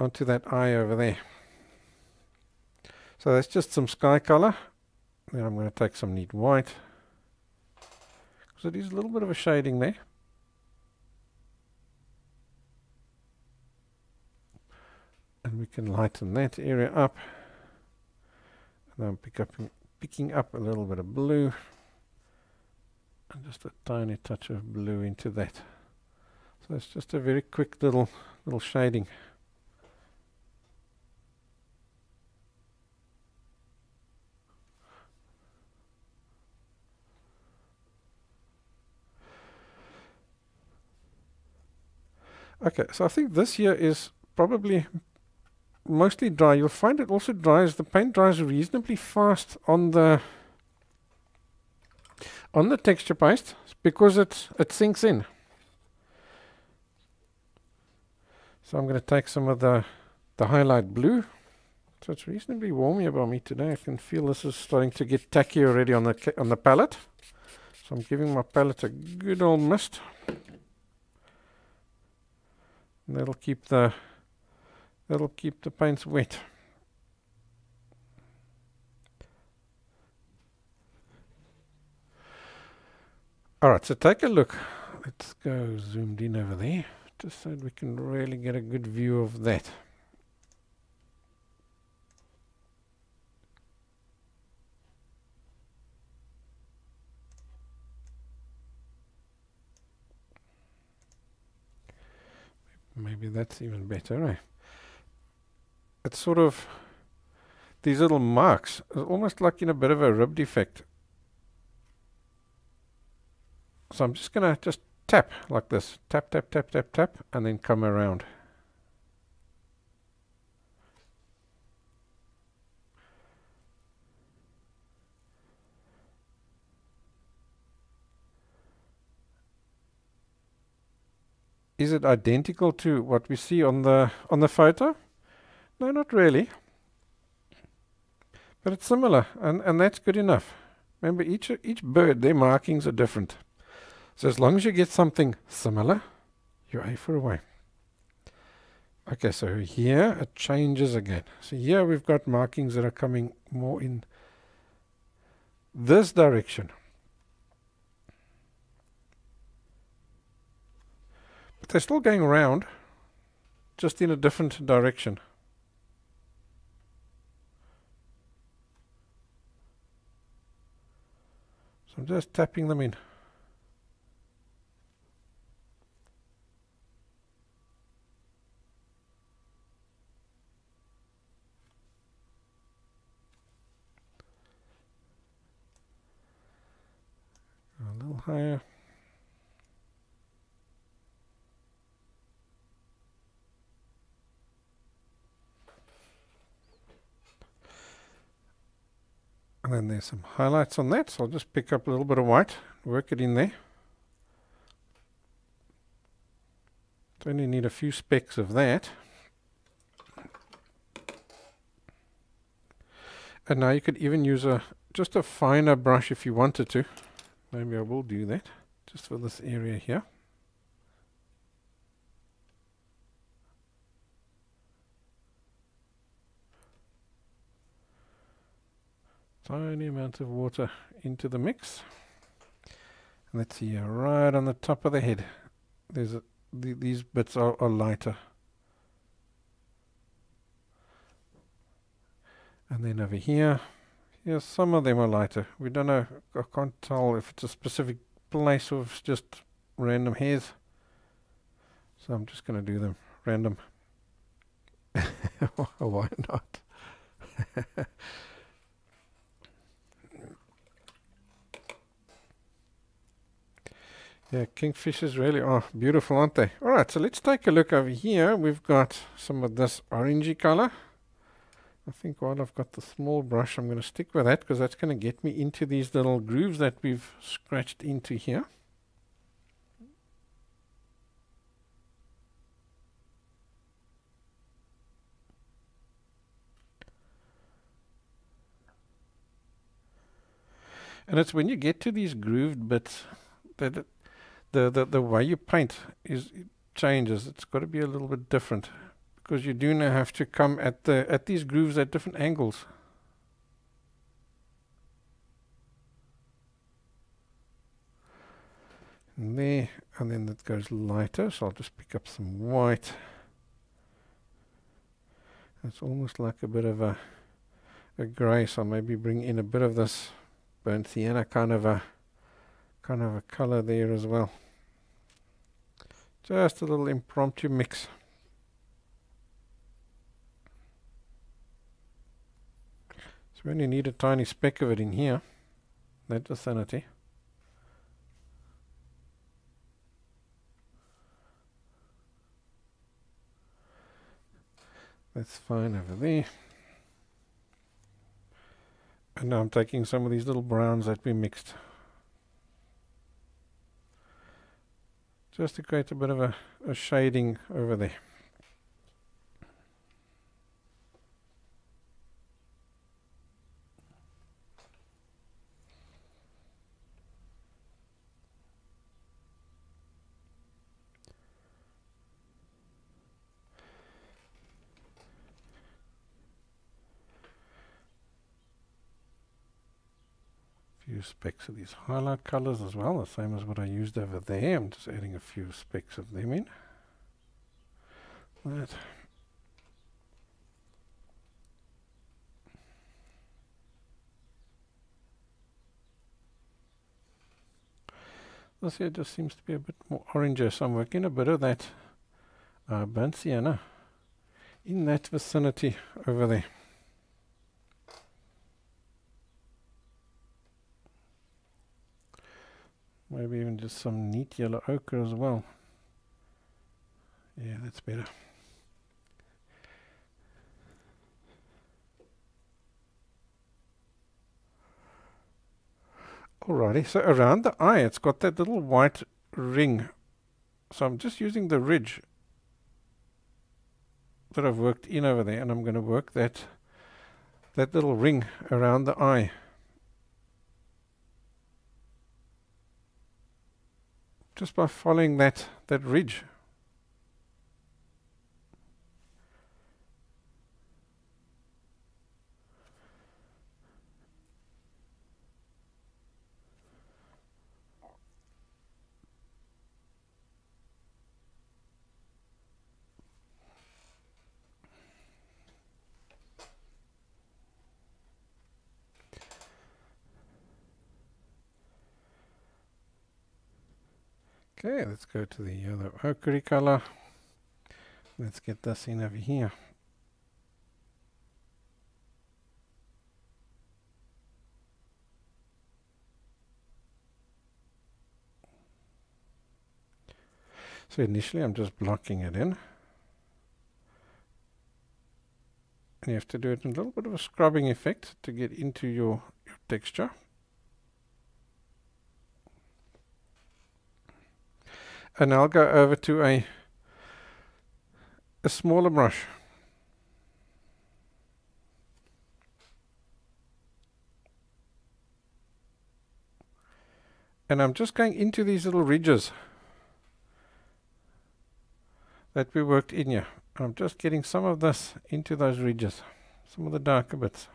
Onto that eye over there. So that's just some sky color. Then I'm going to take some neat white. So there's a little bit of a shading there. And and we can lighten that area up. And I'm pick up, picking up a little bit of blue, and just a tiny touch of blue into that. So it's just a very quick little little shading. Okay, so I think this here is probably mostly dry. You'll find it also dries, the paint dries reasonably fast on the on the texture paste because it it sinks in. So I'm going to take some of the the highlight blue. So it's reasonably warm here by me today. I can feel this is starting to get tacky already on the on the palette. So I'm giving my palette a good old mist. And that'll keep the that'll keep the paints wet. Alright, so take a look. Let's go zoomed in over there, just so that we can really get a good view of that. Maybe that's even better, right? It's sort of these little marks, almost like in a bit of a ribbed effect. So I'm just going to just tap like this. Tap, tap, tap, tap, tap, and then come around. Is it identical to what we see on the on the photo? No, not really. But it's similar, and, and that's good enough. Remember, each each bird, their markings are different. So as long as you get something similar, you're a for away. Okay, so here it changes again. So here we've got markings that are coming more in this direction. But they're still going round, just in a different direction. So I'm just tapping them in. A little higher. And then there's some highlights on that, so I'll just pick up a little bit of white, work it in there. So only need a few specks of that. And now you could even use a just a finer brush if you wanted to. Maybe I will do that, just for this area here. Tiny amount of water into the mix. And let's see, uh, right on the top of the head, there's a, th these bits are, are lighter. And then over here, here some of them are lighter. We don't know, I can't tell if it's a specific place or if it's just random hairs. So I'm just going to do them random. Why not? Yeah, kingfishers really are beautiful, aren't they? Alright, so let's take a look over here. We've got some of this orangey color. I think while I've got the small brush, I'm going to stick with that because that's going to get me into these little grooves that we've scratched into here. And it's when you get to these grooved bits that it The, the the way you paint is it changes. It's got to be a little bit different because you do now have to come at the at these grooves at different angles. And there, and then that goes lighter. So I'll just pick up some white. It's almost like a bit of a a grey, so maybe bring in a bit of this burnt sienna kind of a kind of a colour there as well. Just a little impromptu mix. So we only need a tiny speck of it in here, that vicinity. That's fine over there. And now I'm taking some of these little browns that we mixed, just to create a bit of a, a shading over there. Specks of these highlight colors as well, the same as what I used over there. I'm just adding a few specks of them in. That. This here just seems to be a bit more orangey, so I'm working a bit of that uh, burnt sienna in that vicinity over there. Maybe even just some neat yellow ochre as well. Yeah, that's better. Alrighty, so around the eye it's got that little white ring. So I'm just using the ridge that I've worked in over there, and I'm going to work that that little ring around the eye. Just by following that that ridge. Okay, let's go to the yellow ochre color. Let's get this in over here. So initially I'm just blocking it in. And you have to do it in a little bit of a scrubbing effect to get into your, your texture. And I'll go over to a a smaller brush. And I'm just going into these little ridges that we worked in here. I'm just getting some of this into those ridges, some of the darker bits.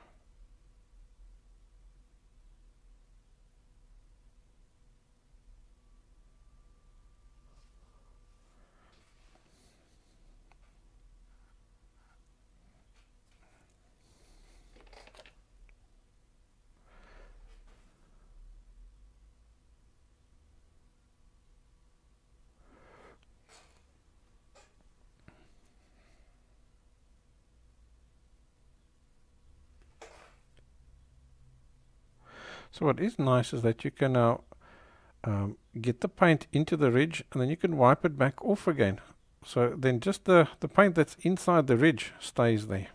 So what is nice is that you can now um, get the paint into the ridge, and then you can wipe it back off again. So then just the, the paint that's inside the ridge stays there.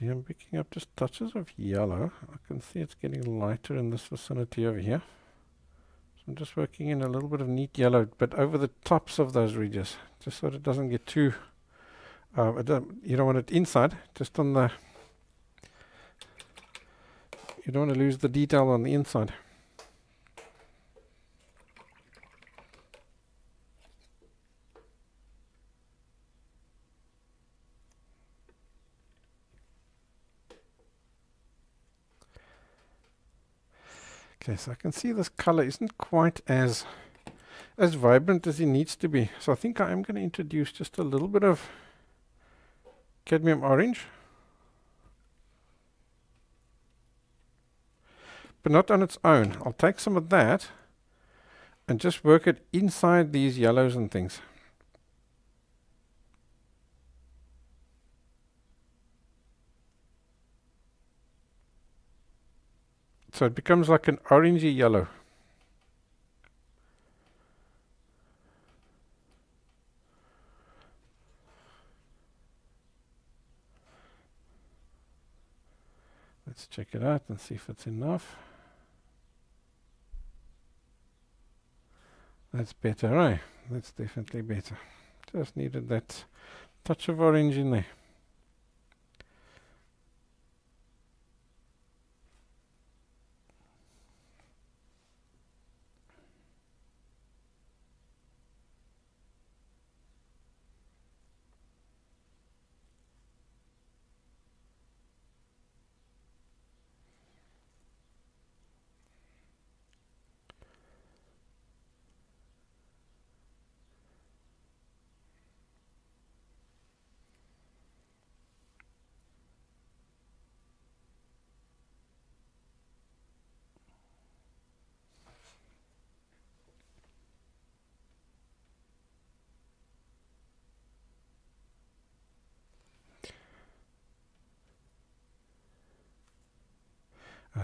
See, I'm picking up just touches of yellow. I can see it's getting lighter in this vicinity over here. So I'm just working in a little bit of neat yellow, but over the tops of those ridges, just so that it doesn't get too... Uh, it don't, you don't want it inside, just on the... You don't want to lose the detail on the inside. Okay, so I can see this color isn't quite as as vibrant as it needs to be. So I think I am going to introduce just a little bit of cadmium orange, but not on its own. I'll take some of that and just work it inside these yellows and things. So it becomes like an orangey yellow. Let's check it out and see if it's enough. That's better, right? That's definitely better. Just needed that touch of orange in there.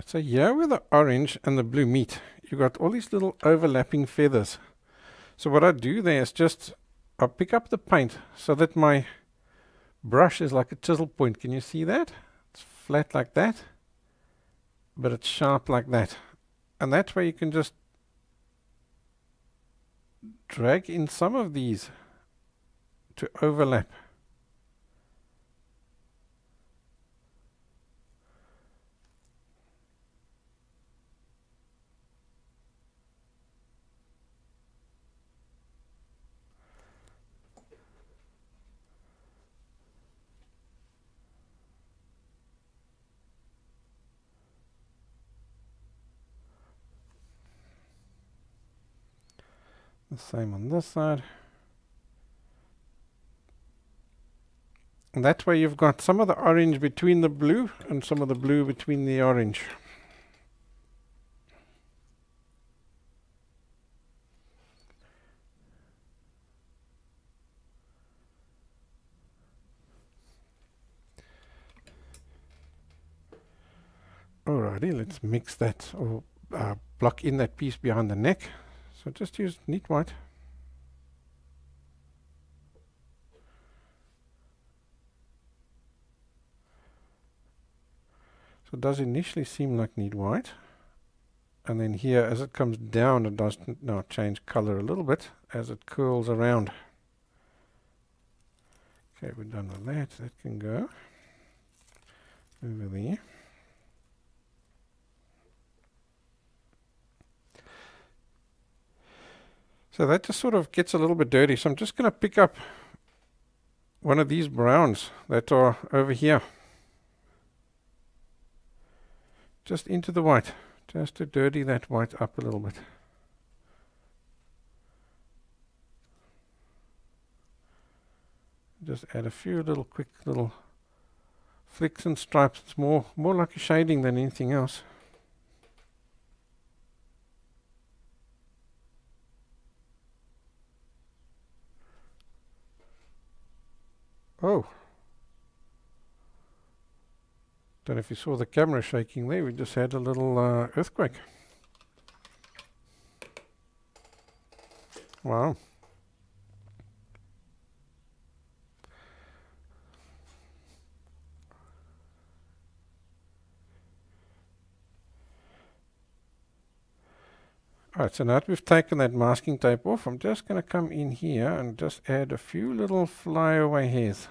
So here with the orange and the blue meet, you got all these little overlapping feathers. So what I do there is just I pick up the paint so that my brush is like a chisel point. Can you see that? It's flat like that, but it's sharp like that. And that way you can just drag in some of these to overlap. The same on this side. And that way you've got some of the orange between the blue and some of the blue between the orange. Alrighty, let's mix that or uh, block in that piece behind the neck. So just use neat white. So it does initially seem like neat white. And then here, as it comes down, it does now change color a little bit as it curls around. Okay, we're done with that. That can go over there. So that just sort of gets a little bit dirty. So I'm just going to pick up one of these browns that are over here. Just into the white. Just to dirty that white up a little bit. Just add a few little quick little flicks and stripes. It's more, more like a shading than anything else. Oh, don't know if you saw the camera shaking there, we just had a little uh, earthquake. Wow. Alright, so now that we've taken that masking tape off, I'm just going to come in here and just add a few little flyaway hairs.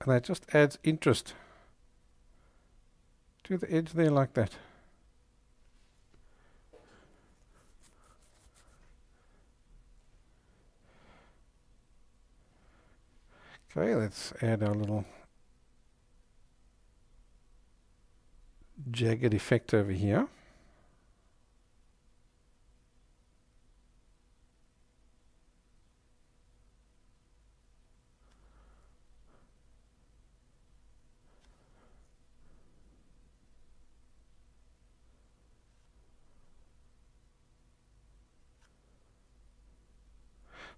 and that just adds interest to the edge there like that. Okay, let's add our little jagged effect over here.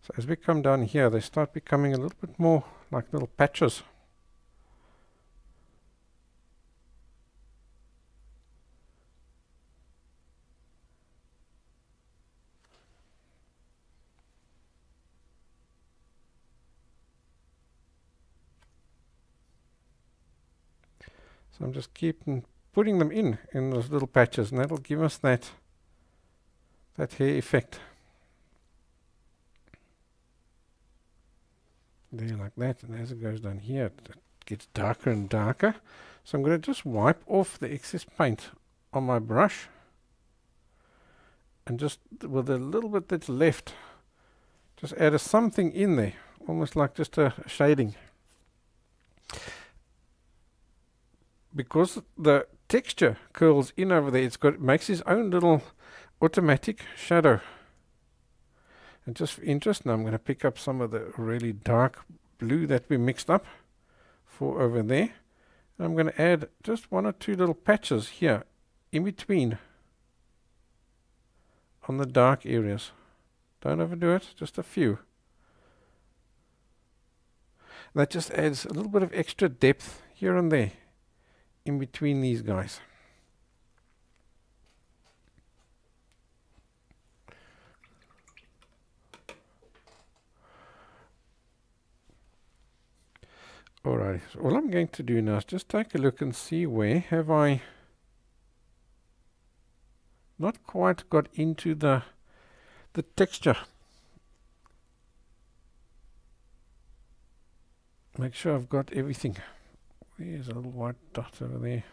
So as we come down here, they start becoming a little bit more like little patches. So I'm just keeping putting them in in those little patches, and that'll give us that that hair effect. There like that, and as it goes down here it gets darker and darker, so I'm going to just wipe off the excess paint on my brush, and just with a little bit that's left just add a something in there, almost like just a shading, because the texture curls in over there. It's got it makes its own little automatic shadow. And just for interest, now I'm going to pick up some of the really dark blue that we mixed up for over there. And I'm going to add just one or two little patches here in between on the dark areas. Don't overdo it, just a few. And that just adds a little bit of extra depth here and there in between these guys. Alright, so all I'm going to do now is just take a look and see where have I not quite got into the the texture. Make sure I've got everything. There's a little white dot over there.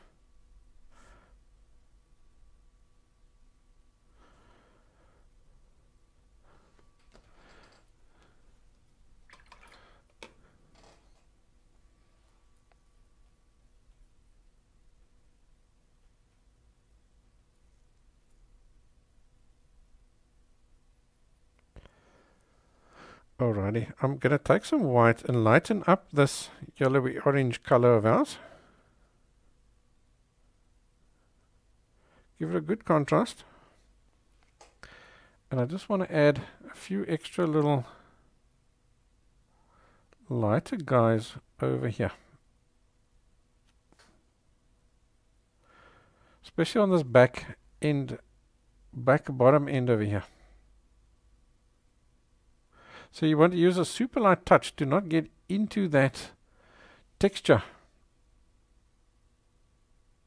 Alrighty, I'm going to take some white and lighten up this yellowy orange color of ours. Give it a good contrast. And I just want to add a few extra little lighter guys over here. Especially on this back end, back bottom end over here. So you want to use a super light touch to not get into that texture.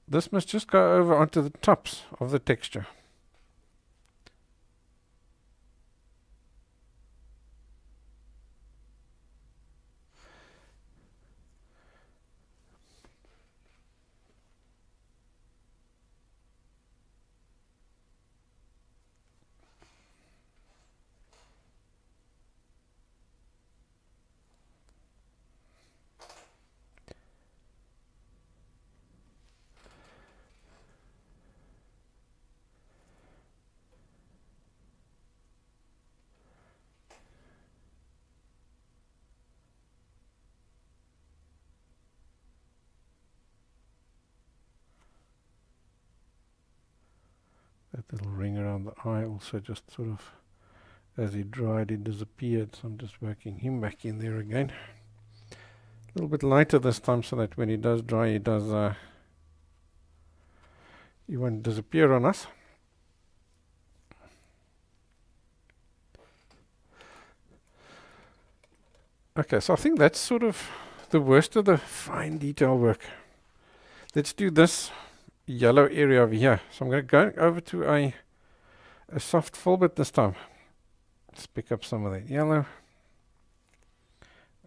This must just go over onto the tops of the texture. Little ring around the eye also just sort of, as he dried, it disappeared, so I'm just working him back in there again. A little bit lighter this time, so that when he does dry, he does uh, he won't disappear on us. Okay, so I think that's sort of the worst of the fine detail work. Let's do this yellow area over here. So I'm going to go over to a, a soft full bit this time. Let's pick up some of that yellow.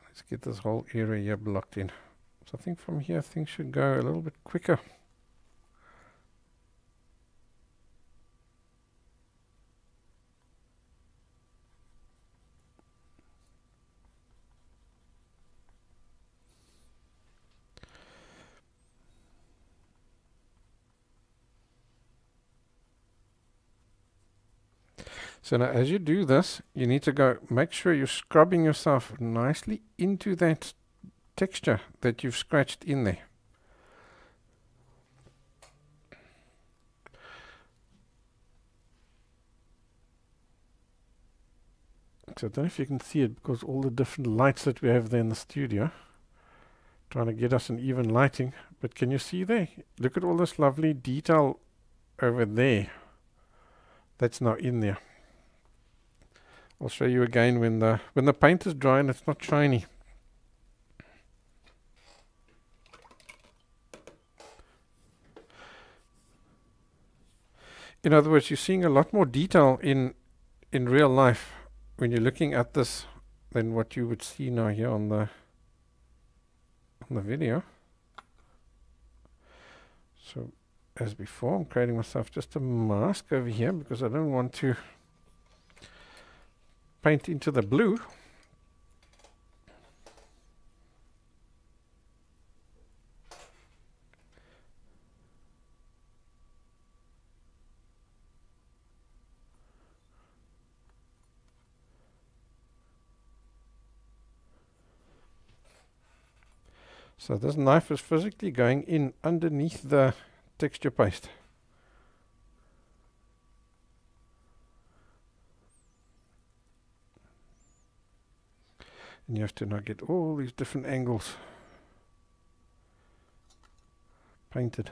Let's get this whole area here blocked in. So I think from here things should go a little bit quicker. So now as you do this, you need to go, make sure you're scrubbing yourself nicely into that texture that you've scratched in there. So I don't know if you can see it because all the different lights that we have there in the studio, trying to get us an even lighting, but can you see there? Look at all this lovely detail over there that's now in there. I'll show you again when the when the paint is dry and it's not shiny. In other words, you're seeing a lot more detail in in real life when you're looking at this than what you would see now here on the on the video. So as before, I'm creating myself just a mask over here because I don't want to paint into the blue. So this knife is physically going in underneath the texture paste. And you have to now get all these different angles painted.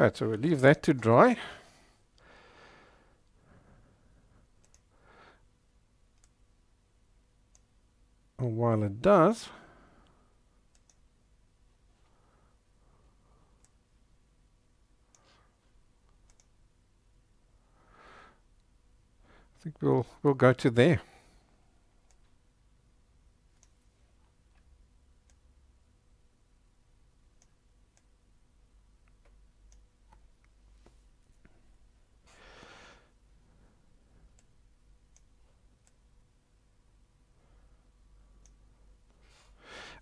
Alright, so we'll leave that to dry. While it does, I think we'll we'll go to there.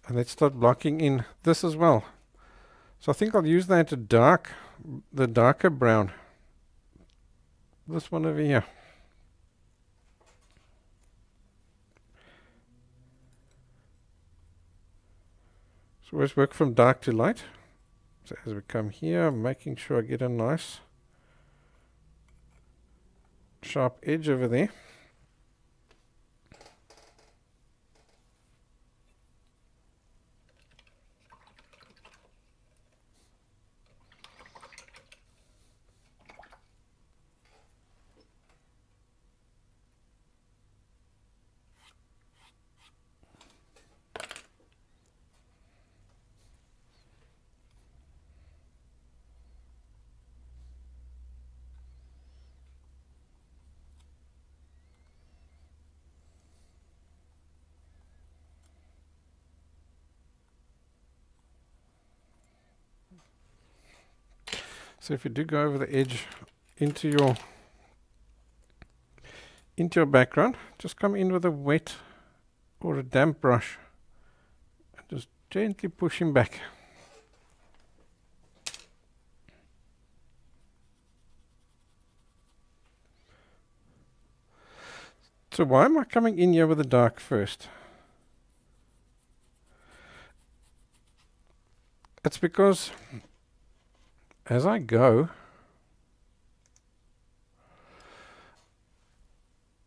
And let's start blocking in this as well. So I think I'll use that dark, the darker brown. This one over here. So let's work from dark to light. So as we come here, I'm making sure I get a nice sharp edge over there. So if you do go over the edge into your into your background, just come in with a wet or a damp brush and just gently push him back. So why am I coming in here with the dark first? It's because as I go,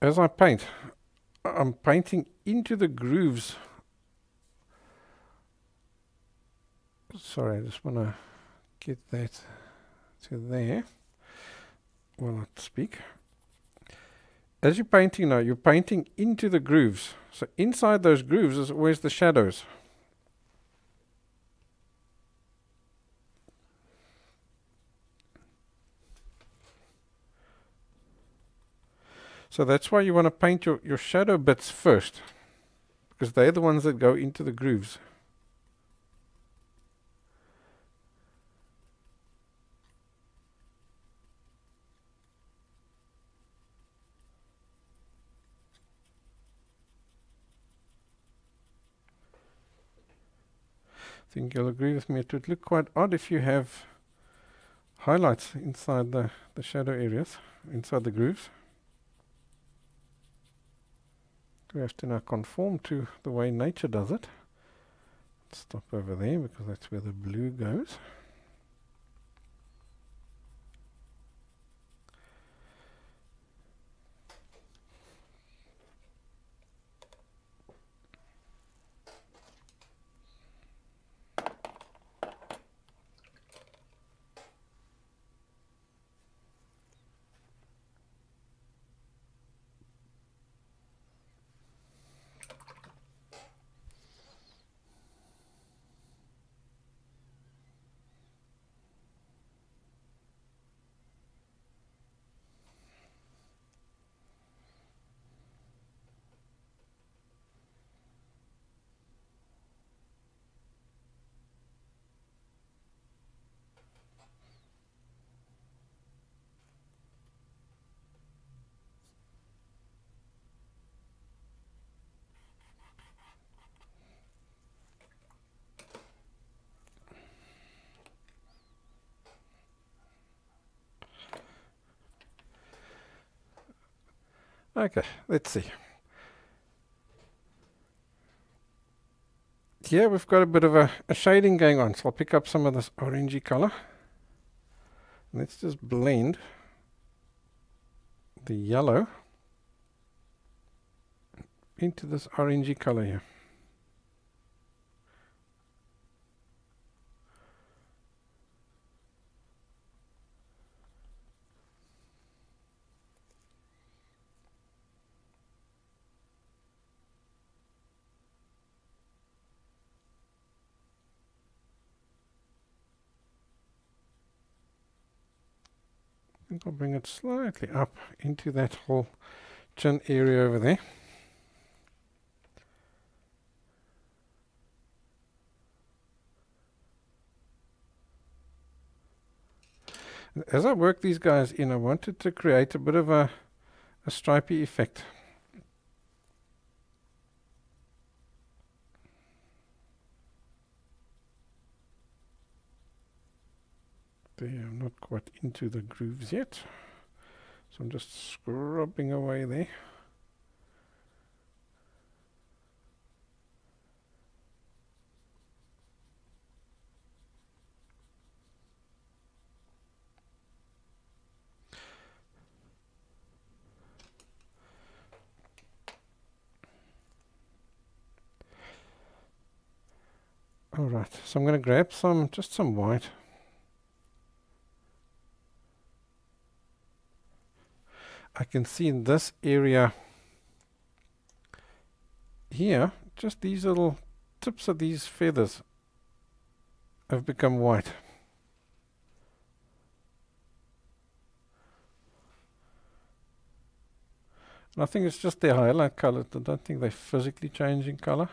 as I paint, I'm painting into the grooves. Sorry, I just want to get that to there while I speak. as you're painting now, you're painting into the grooves. So inside those grooves is always the shadows. So that's why you want to paint your, your shadow bits first, because they're the ones that go into the grooves. I think you'll agree with me, it would look quite odd if you have highlights inside the, the shadow areas, inside the grooves. We have to now conform to the way nature does it. Let's stop over there because that's where the blue goes. Okay, let's see. Here we've got a bit of a, a shading going on, so I'll pick up some of this orangey color. Let's just blend the yellow into this orangey color here. I'll bring it slightly up into that whole chin area over there. And as I work these guys in, I wanted to create a bit of a, a stripy effect. I'm not quite into the grooves yet, so I'm just scrubbing away there. All right, so I'm going to grab some, just some white. I can see in this area here, just these little tips of these feathers have become white. And I think it's just their highlight color. I don't think they're physically changing color.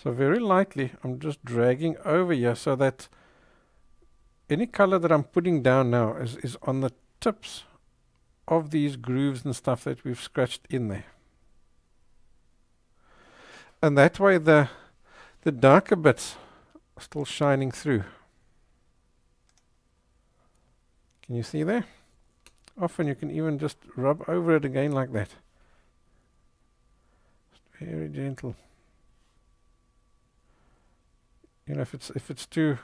So very lightly, I'm just dragging over here so that any color that I'm putting down now is, is on the tips of these grooves and stuff that we've scratched in there. And that way the, the darker bits are still shining through. Can you see there? Often you can even just rub over it again like that. Just very gentle. You know, if it's, if it's too...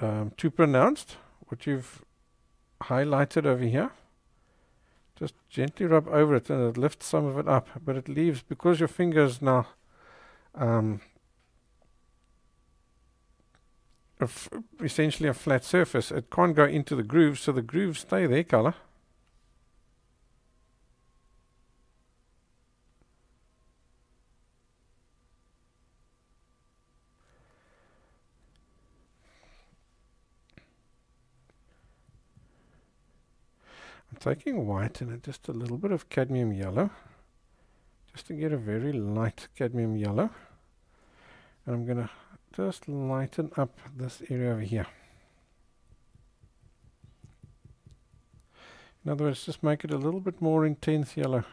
Um, too pronounced, what you've highlighted over here, just gently rub over it and it lifts some of it up, but it leaves, because your fingers now um, a f essentially a flat surface. It can't go into the grooves, so the grooves stay their color. I'm taking white and just a little bit of cadmium yellow, just to get a very light cadmium yellow, and I'm going to just lighten up this area over here. In other words, just make it a little bit more intense yellow,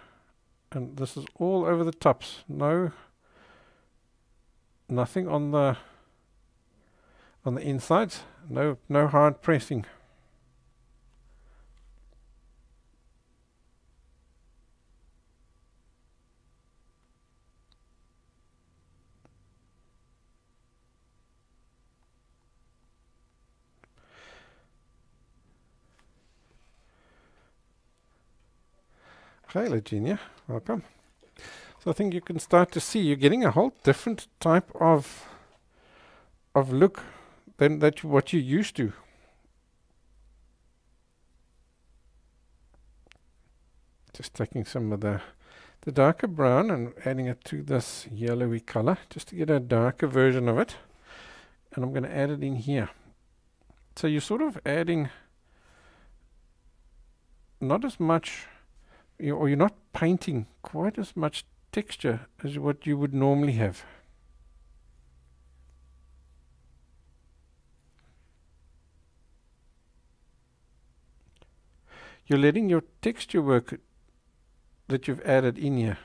and this is all over the tops. No, nothing on the on the insides. No, no hard pressing. Hello, Genia. Welcome. So I think you can start to see you're getting a whole different type of of look than that you, what you're used to. Just taking some of the the darker brown and adding it to this yellowy color just to get a darker version of it, and I'm going to add it in here. So you're sort of adding not as much. You, or you're not painting quite as much texture as what you would normally have. You're letting your texture work that you've added in here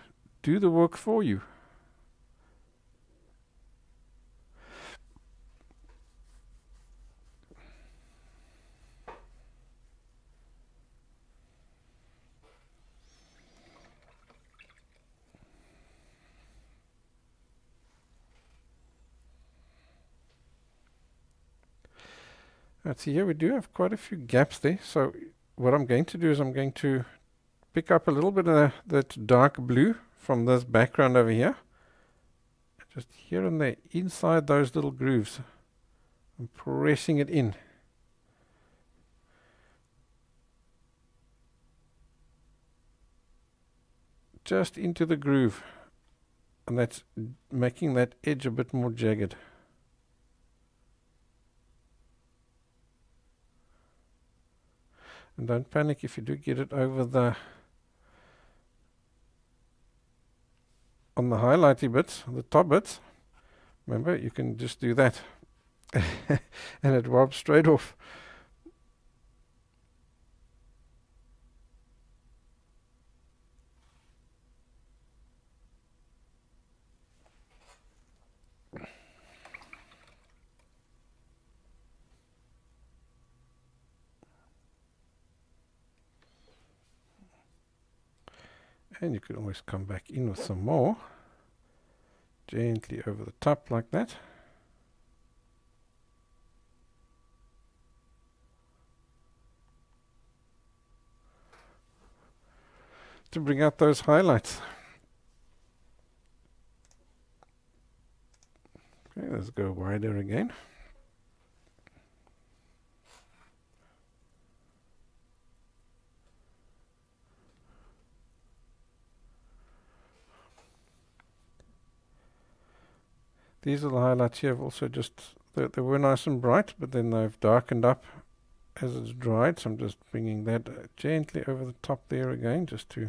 do the work for you. Right, so here we do have quite a few gaps there. So what I'm going to do is I'm going to pick up a little bit of the, that dark blue from this background over here. Just here and there, inside those little grooves. I'm pressing it in. Just into the groove. And that's making that edge a bit more jagged. And don't panic if you do get it over the on the highlighty bits, the top bits. Remember, you can just do that and it wobbles straight off. And you can always come back in with some more, gently over the top like that. To bring out those highlights. Okay, let's go wider again. These are the highlights here. I've also just, they, they were nice and bright, but then they've darkened up as it's dried. So I'm just bringing that uh, gently over the top there again, just to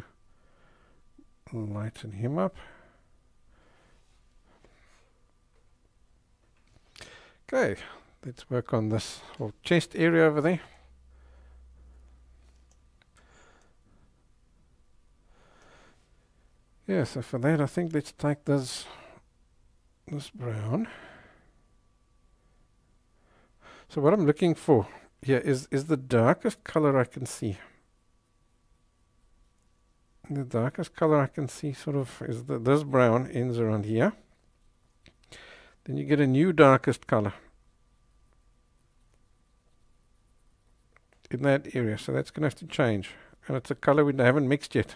lighten him up. Okay, let's work on this whole chest area over there. Yeah, so for that, I think let's take this this brown. So what I'm looking for here is is the darkest color I can see. The darkest color I can see sort of is the, this brown ends around here. Then you get a new darkest color in that area. So that's gonna have to change, and it's a color we haven't mixed yet.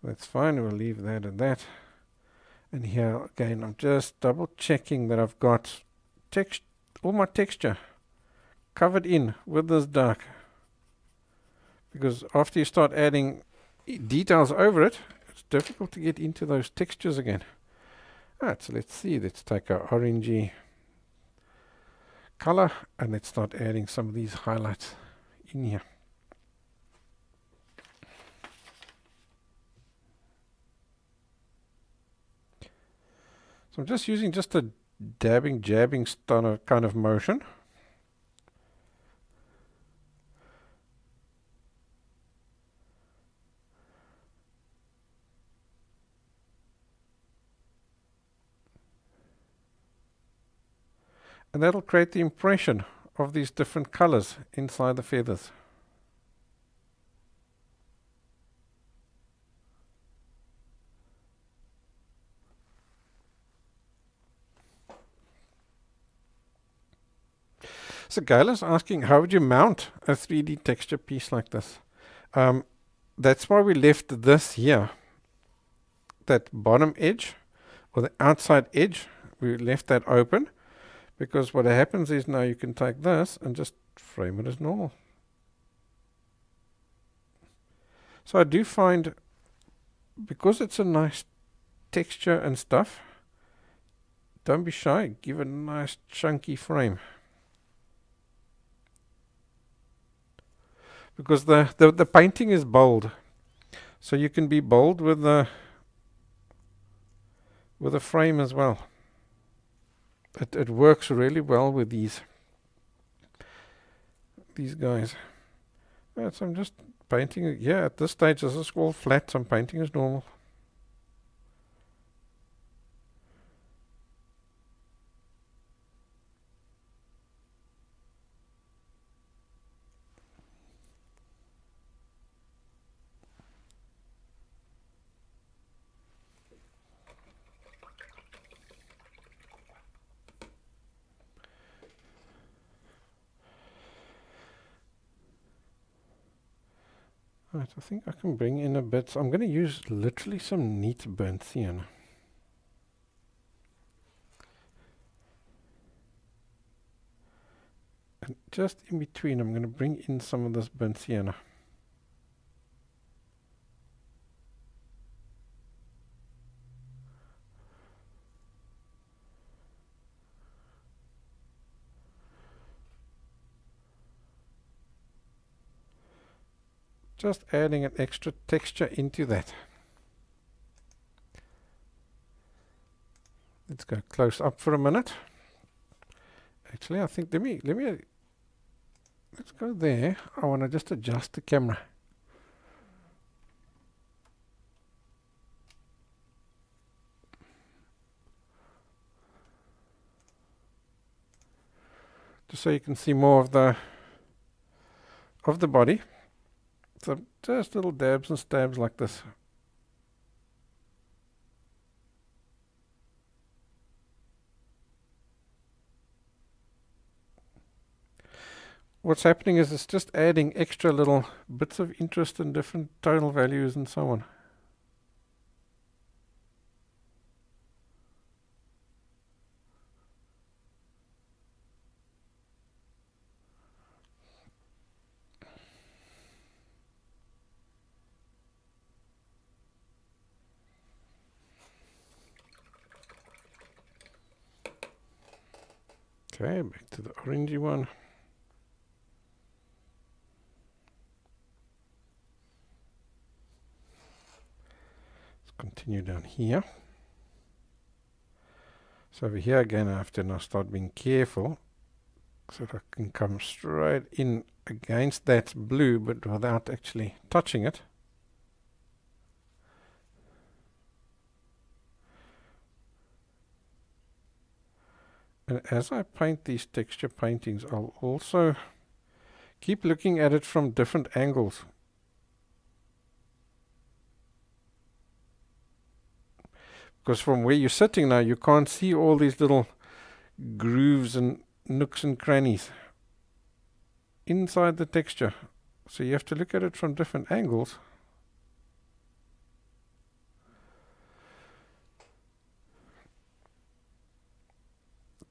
So that's fine, we'll leave that at that. And here again, I'm just double checking that I've got text, all my texture covered in with this dark, because after you start adding details over it, it's difficult to get into those textures again. Alright, so let's see, let's take our orangey color and let's start adding some of these highlights in here. So I'm just using just a dabbing, jabbing kind of motion. And that'll create the impression of these different colors inside the feathers. So Gayla's asking, how would you mount a three D texture piece like this? Um, that's why we left this here, that bottom edge, or the outside edge, we left that open, because what happens is now you can take this and just frame it as normal. So I do find, because it's a nice texture and stuff, don't be shy, give it a nice chunky frame. Because the, the, the painting is bold, so you can be bold with the with the frame as well. It, it works really well with these these guys. Right, so I'm just painting, yeah, at this stage this is all flat, so I'm painting as normal. Right, I think I can bring in a bit. So I'm going to use literally some neat burnt sienna. And just in between, I'm going to bring in some of this burnt sienna. Just adding an extra texture into that. Let's go close up for a minute. Actually, I think let me let me let's go there. I want to just adjust the camera. Just so you can see more of the of the body. So just little dabs and stabs like this. What's happening is it's just adding extra little bits of interest and different tonal values and so on. Okay, back to the orangey one. Let's continue down here. So over here again, I have to now start being careful so that I can come straight in against that blue, but without actually touching it. And as I paint these texture paintings, I'll also keep looking at it from different angles. Because from where you're sitting now, you can't see all these little grooves and nooks and crannies inside the texture. So you have to look at it from different angles.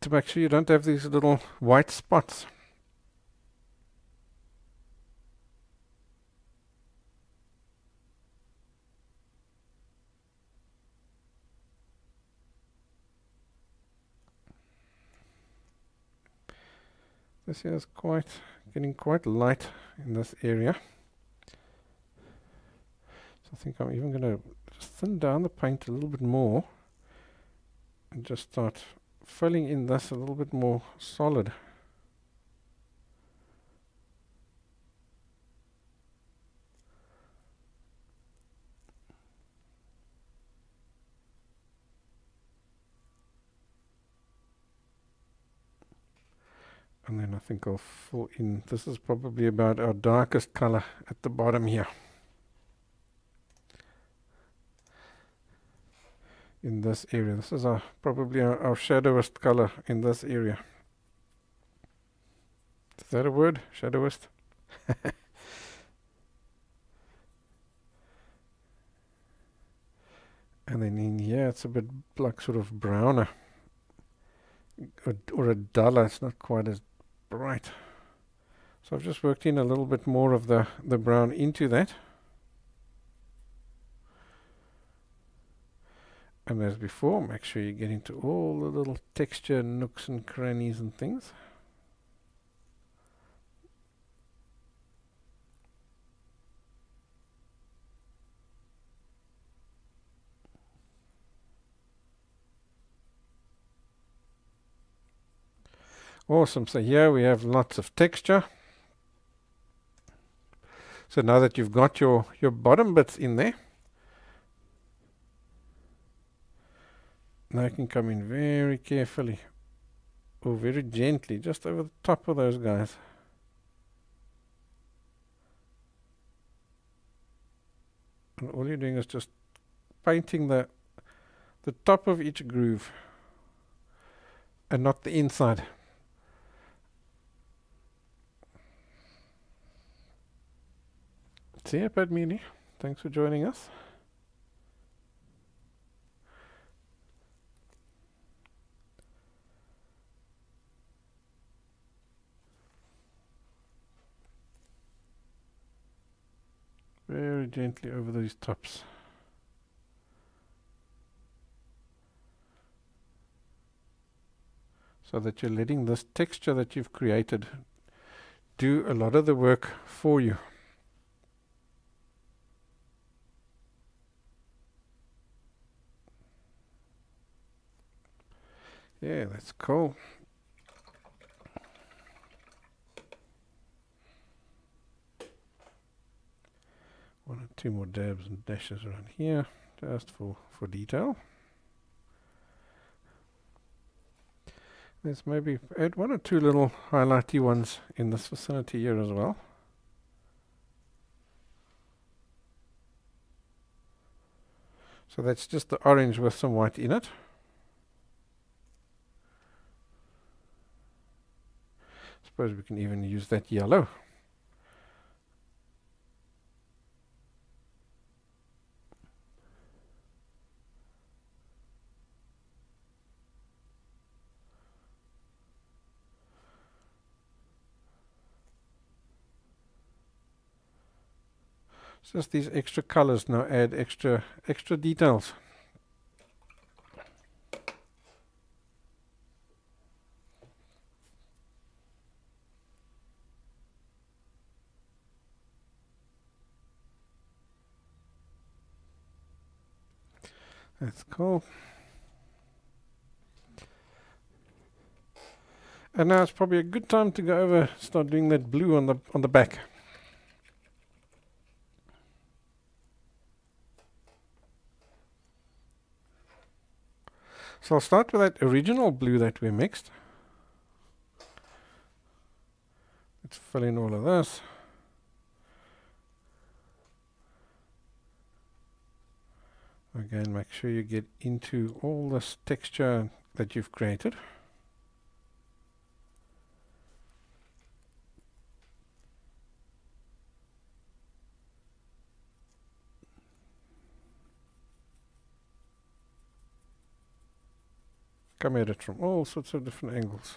To make sure you don't have these little white spots. This here is quite getting quite light in this area. So I think I'm even going to thin down the paint a little bit more and just start filling in this a little bit more solid. And then I think I'll fill in. This is probably about our darkest color at the bottom here. In this area. This is our, probably our, our shadowest color in this area. Is that a word? Shadowest? And then in here it's a bit like sort of browner. Or, or a duller. It's not quite as bright. So I've just worked in a little bit more of the, the brown into that. And as before, make sure you get into all the little texture nooks and crannies and things. Awesome. So here we have lots of texture. So now that you've got your, your bottom bits in there, now you can come in very carefully or very gently just over the top of those guys. And all you're doing is just painting the the top of each groove and not the inside. See ya, Padmini. Thanks for joining us. Very gently over these tops. So that you're letting this texture that you've created do a lot of the work for you. Yeah, that's cool. One or two more dabs and dashes around here, just for, for detail. Let's maybe add one or two little highlighty ones in this vicinity here as well. So that's just the orange with some white in it. I suppose we can even use that yellow. Just these extra colors now add extra extra details. That's cool. And now it's probably a good time to go over, start doing that blue on the on the back. So I'll start with that original blue that we mixed. Let's fill in all of this. Again, make sure you get into all this texture that you've created. come at it from all sorts of different angles.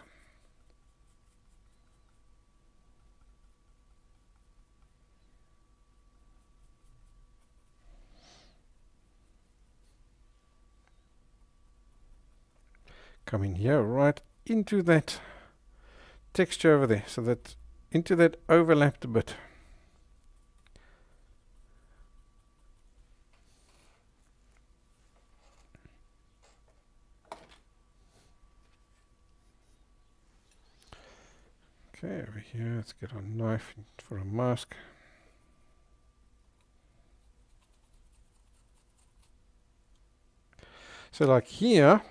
Come in here, right into that texture over there, so that into that overlapped bit. Okay, over here, let's get a knife for a mask. So like here,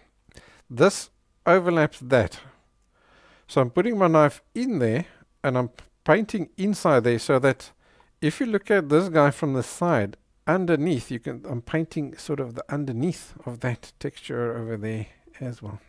this overlaps that. So I'm putting my knife in there and I'm painting inside there, so that if you look at this guy from the side, underneath you can, I'm painting sort of the underneath of that texture over there as well.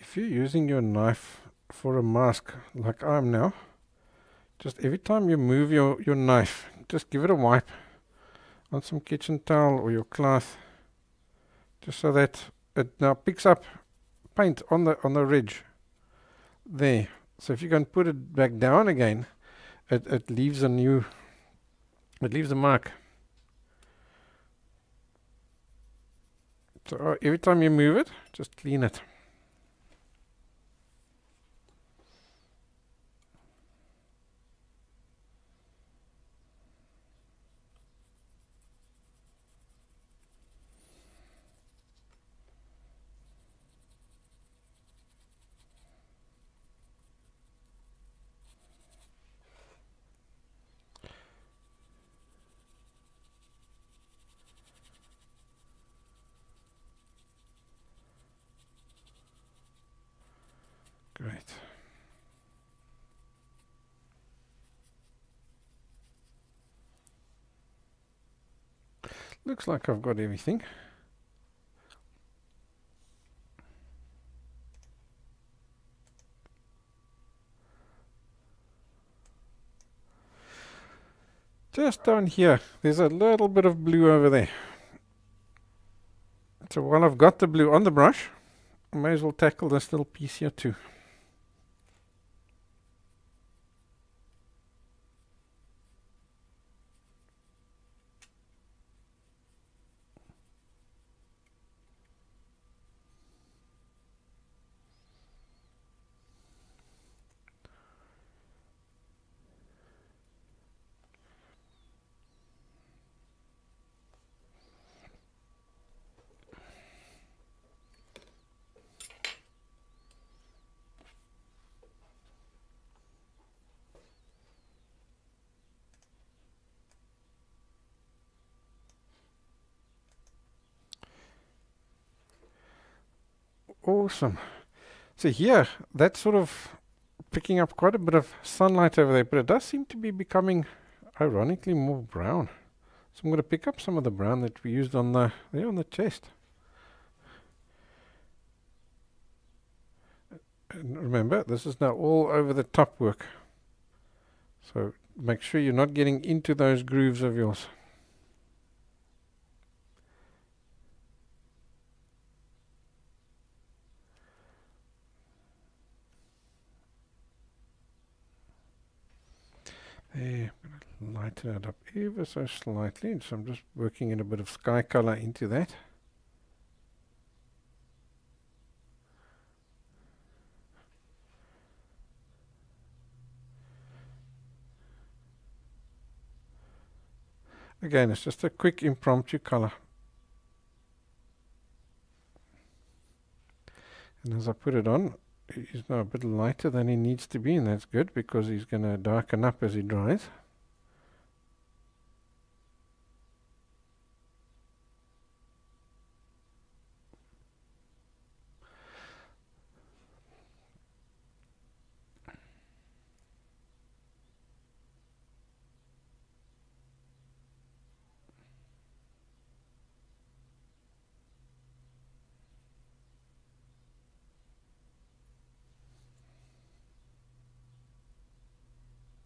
If you're using your knife for a mask like I am now, just every time you move your, your knife, just give it a wipe on some kitchen towel or your cloth, just so that it now picks up paint on the on the ridge there. So if you can put it back down again, it, it leaves a new it leaves a mark. So uh, every time you move it, just clean it. Great. Looks like I've got everything. Just down here, there's a little bit of blue over there. So while I've got the blue on the brush, I may as well tackle this little piece here too. Awesome. So here, that's sort of picking up quite a bit of sunlight over there, but it does seem to be becoming, ironically, more brown. So I'm going to pick up some of the brown that we used on the there on the chest. And remember, this is now all over the top work. So make sure you're not getting into those grooves of yours. I'm going to lighten it up ever so slightly, so I'm just working in a bit of sky color into that. Again, it's just a quick impromptu color. And as I put it on, he's now a bit lighter than he needs to be, and that's good because he's going to darken up as he dries.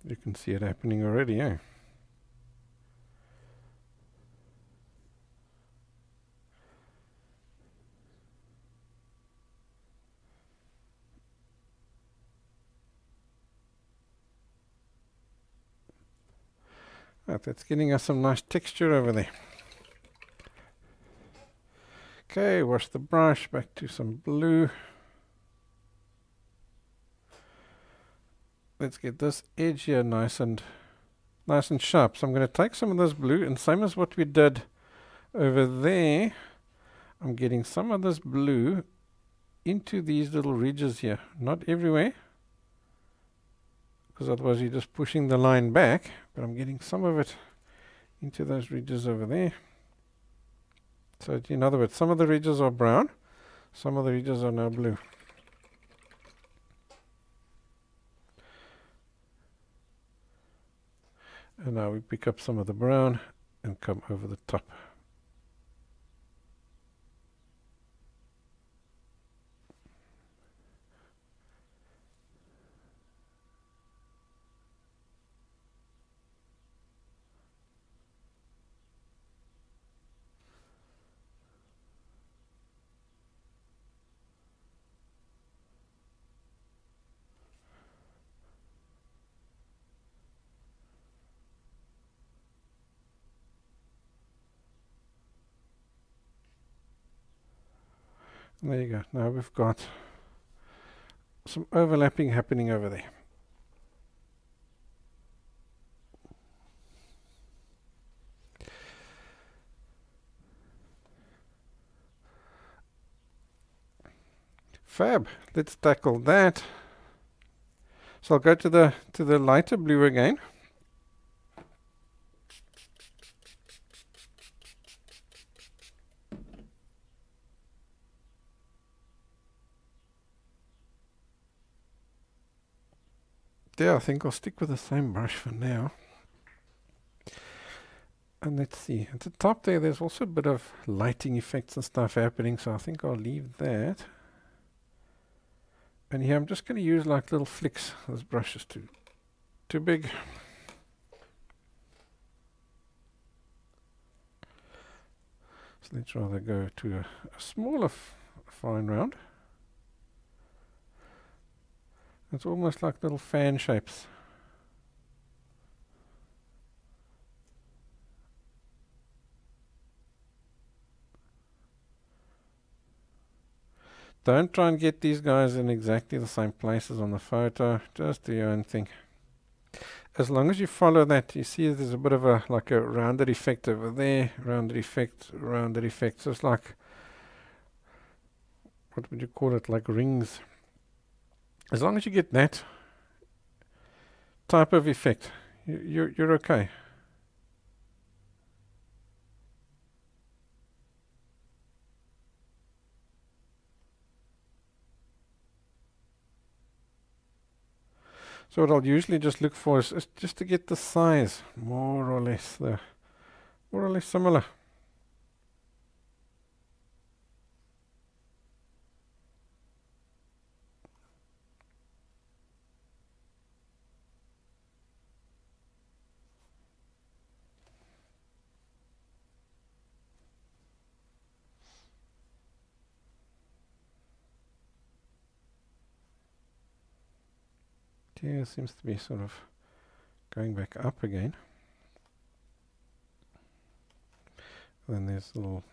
You can see it happening already, eh? Right, that's getting us some nice texture over there. Okay, wash the brush back to some blue. Let's get this edge here nice and nice and sharp. So I'm going to take some of this blue, and same as what we did over there, I'm getting some of this blue into these little ridges here. Not everywhere, because otherwise you're just pushing the line back, but I'm getting some of it into those ridges over there. So in other words, some of the ridges are brown, some of the ridges are now blue. And now we pick up some of the brown and come over the top. There you go. Now we've got some overlapping happening over there. Fab. Let's tackle that. So I'll go to the to the lighter blue again. I think I'll stick with the same brush for now. And let's see, at the top there, there's also a bit of lighting effects and stuff happening, so I think I'll leave that. And here I'm just going to use like little flicks. This brush is too, too big. So let's rather go to a, a smaller fine round. It's almost like little fan shapes. Don't try and get these guys in exactly the same places on the photo. Just do your own thing. As long as you follow that, you see there's a bit of a like a rounded effect over there, rounded effect, rounded effect. So it's like, what would you call it? Like rings. As long as you get that type of effect, you, you're, you're okay. So what I'll usually just look for is, is just to get the size more or less the more or less similar. Here seems to be sort of going back up again. And then there's little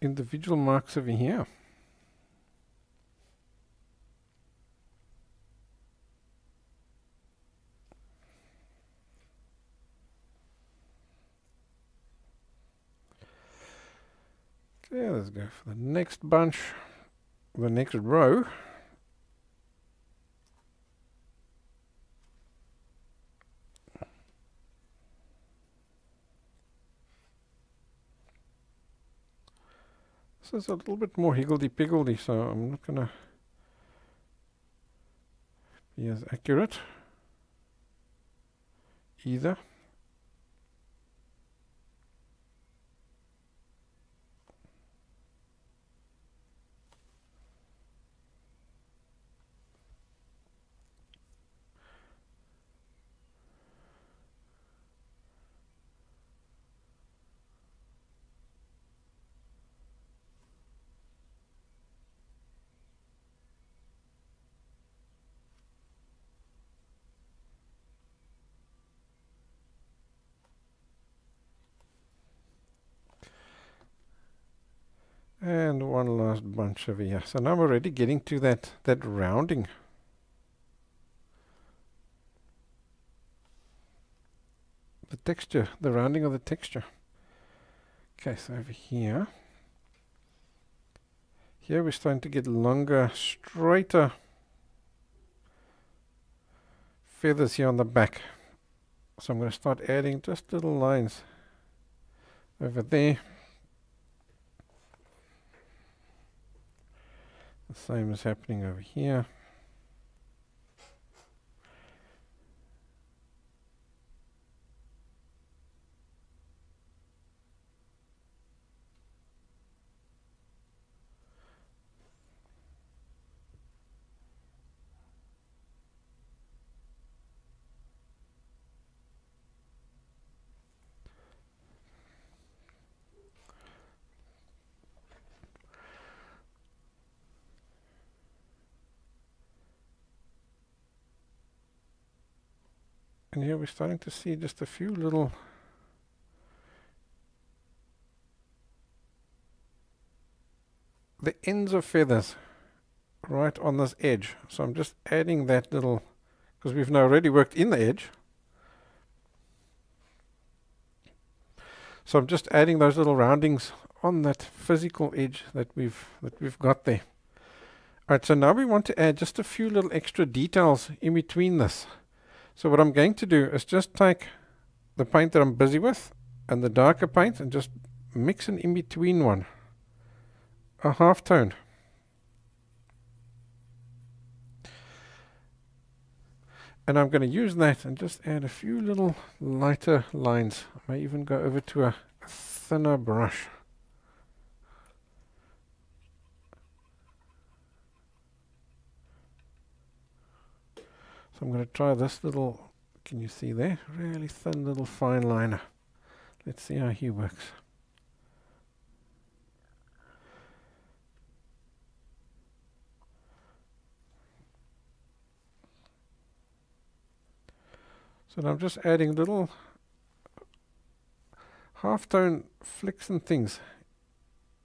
individual marks over here. let's go for the next bunch, the next row. This is a little bit more higgledy-piggledy, so I'm not gonna be as accurate either. And one last bunch over here. So now we're already getting to that, that rounding. The texture, the rounding of the texture. Okay, so over here. Here we're starting to get longer, straighter feathers here on the back. So I'm going to start adding just little lines over there. The same is happening over here. And here we're starting to see just a few little the ends of feathers right on this edge. So I'm just adding that little, because we've now already worked in the edge. So I'm just adding those little roundings on that physical edge that we've that we've got there. Alright, so now we want to add just a few little extra details in between this. So what I'm going to do is just take the paint that I'm busy with and the darker paint and just mix an in-between one, a half-tone. And I'm going to use that and just add a few little lighter lines. I may even go over to a thinner brush. I'm going to try this little, can you see there? Really thin little fine liner. Let's see how he works. So now I'm just adding little half-tone flicks and things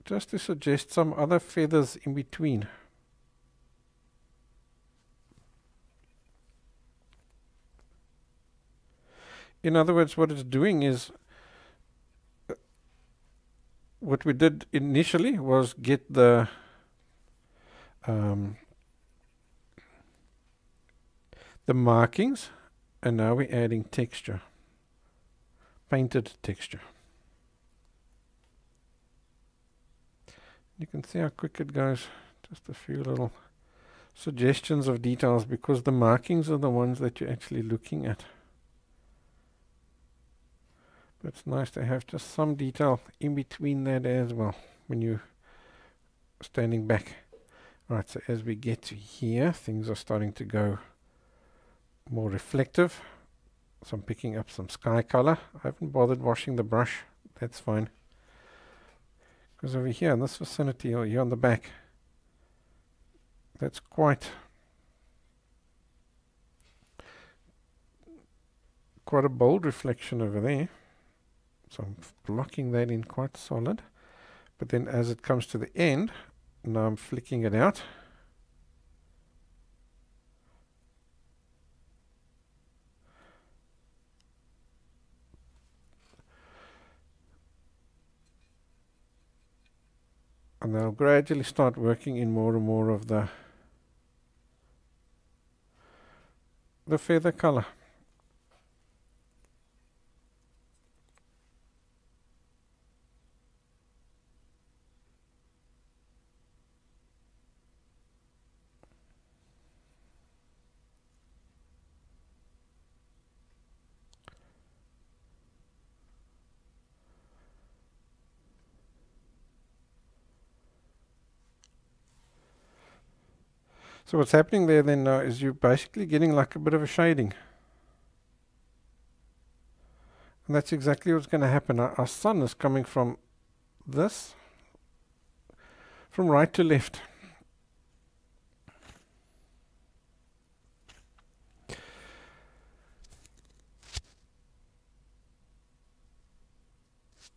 just to suggest some other feathers in between. In other words, what it's doing is, uh, what we did initially was get the um, the markings, and now we're adding texture, painted texture. You can see how quick it goes, just a few little suggestions of details, because the markings are the ones that you're actually looking at. It's nice to have just some detail in between that as well when you're standing back. Alright, so as we get to here, things are starting to go more reflective. So I'm picking up some sky color. I haven't bothered washing the brush. That's fine. Because over here in this vicinity, or here on the back, that's quite quite a bold reflection over there. So I'm blocking that in quite solid, but then as it comes to the end, now I'm flicking it out. and I'll gradually start working in more and more of the the feather color. So what's happening there then now is you're basically getting like a bit of a shading. And that's exactly what's going to happen. Our, our sun is coming from this, from right to left.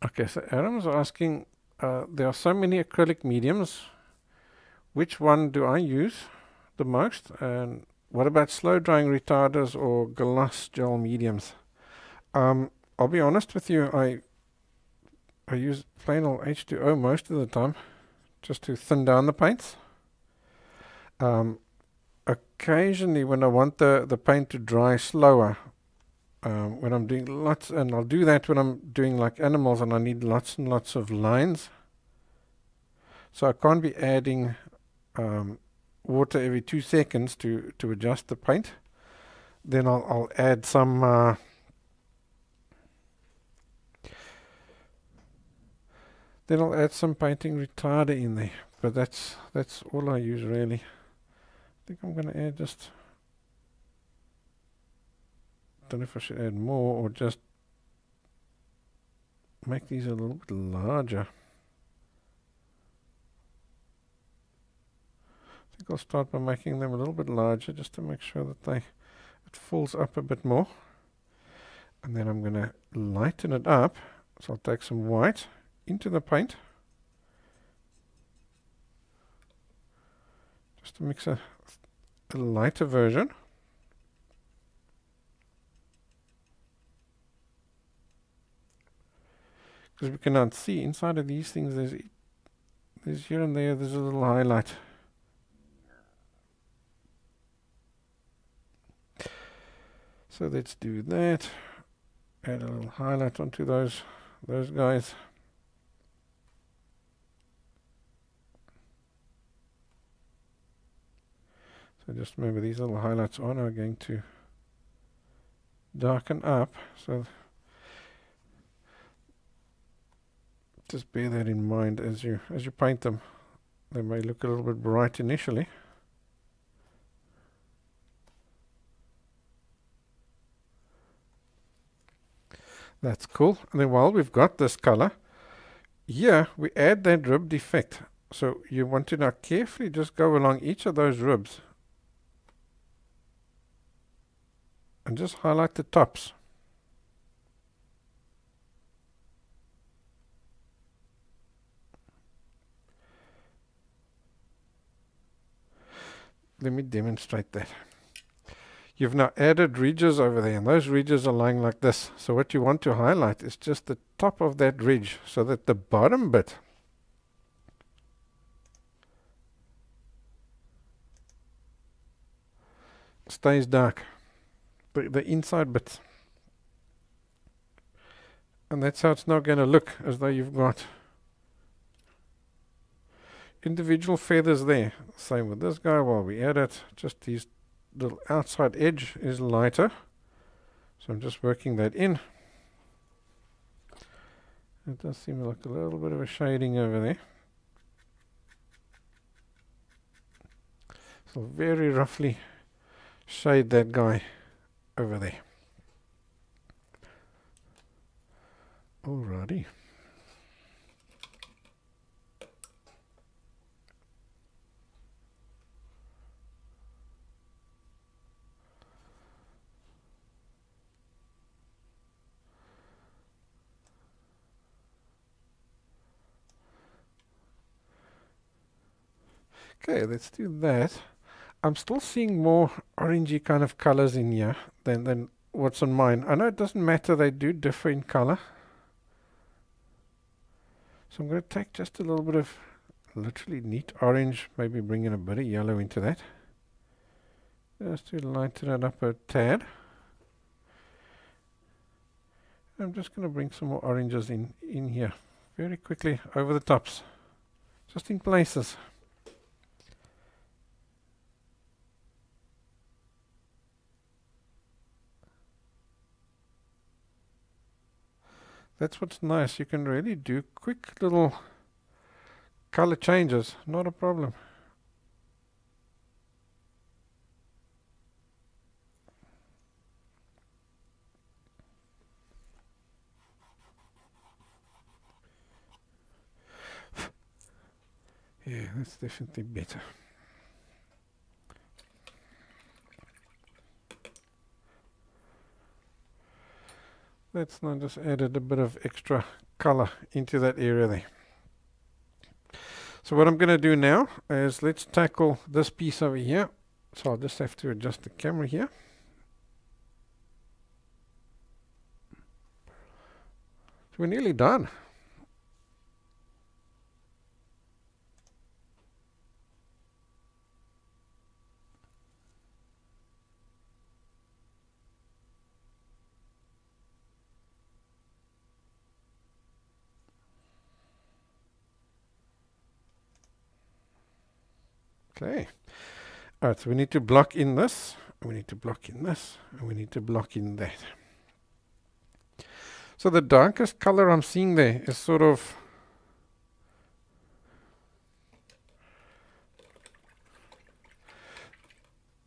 Okay, so Adam's asking, uh, there are so many acrylic mediums, which one do I use the most, and what about slow drying retarders or gloss gel mediums? um, I'll be honest with you, I I use plain old H two O most of the time just to thin down the paints. Um, occasionally when I want the, the paint to dry slower, um, when I'm doing lots, and I'll do that when I'm doing like animals and I need lots and lots of lines, so I can't be adding um, water every two seconds to to adjust the paint. Then I'll, I'll add some uh, then I'll add some painting retarder in there, but that's that's all I use really. I think I'm going to add just, don't know if I should add more or just make these a little bit larger. I'll start by making them a little bit larger just to make sure that they it fills up a bit more, and then I'm going to lighten it up. So I'll take some white into the paint just to mix a, a lighter version. Because we cannot see inside of these things, there's, there's here and there, there's a little highlight. So let's do that. Add a little highlight onto those those guys. So just remember, these little highlights on are going to darken up. So just bear that in mind as you as you paint them. They may look a little bit bright initially. That's cool. And then while we've got this color here, we add that ribbed effect. So you want to now carefully just go along each of those ribs and just highlight the tops. Let me demonstrate that. You've now added ridges over there, and those ridges are lying like this. So what you want to highlight is just the top of that ridge, so that the bottom bit stays dark, the, the inside bits. And that's how it's now going to look, as though you've got individual feathers there. Same with this guy. While we add it, just these the outside edge is lighter, so I'm just working that in. It does seem like a little bit of a shading over there, so very roughly shade that guy over there. Alrighty. Okay, let's do that. I'm still seeing more orangey kind of colors in here than, than what's on mine. I know it doesn't matter, they do differ in color. So I'm going to take just a little bit of literally neat orange, maybe bring in a bit of yellow into that, just to lighten it up a tad. I'm just going to bring some more oranges in, in here, very quickly, over the tops, just in places. That's what's nice, you can really do quick little color changes, not a problem. Yeah, that's definitely better. That's now just added a bit of extra color into that area there. So what I'm going to do now is let's tackle this piece over here. So I'll just have to adjust the camera here. So we're nearly done. Okay, all right, so we need to block in this, we need to block in this, and we need to block in that. So the darkest color I'm seeing there is sort of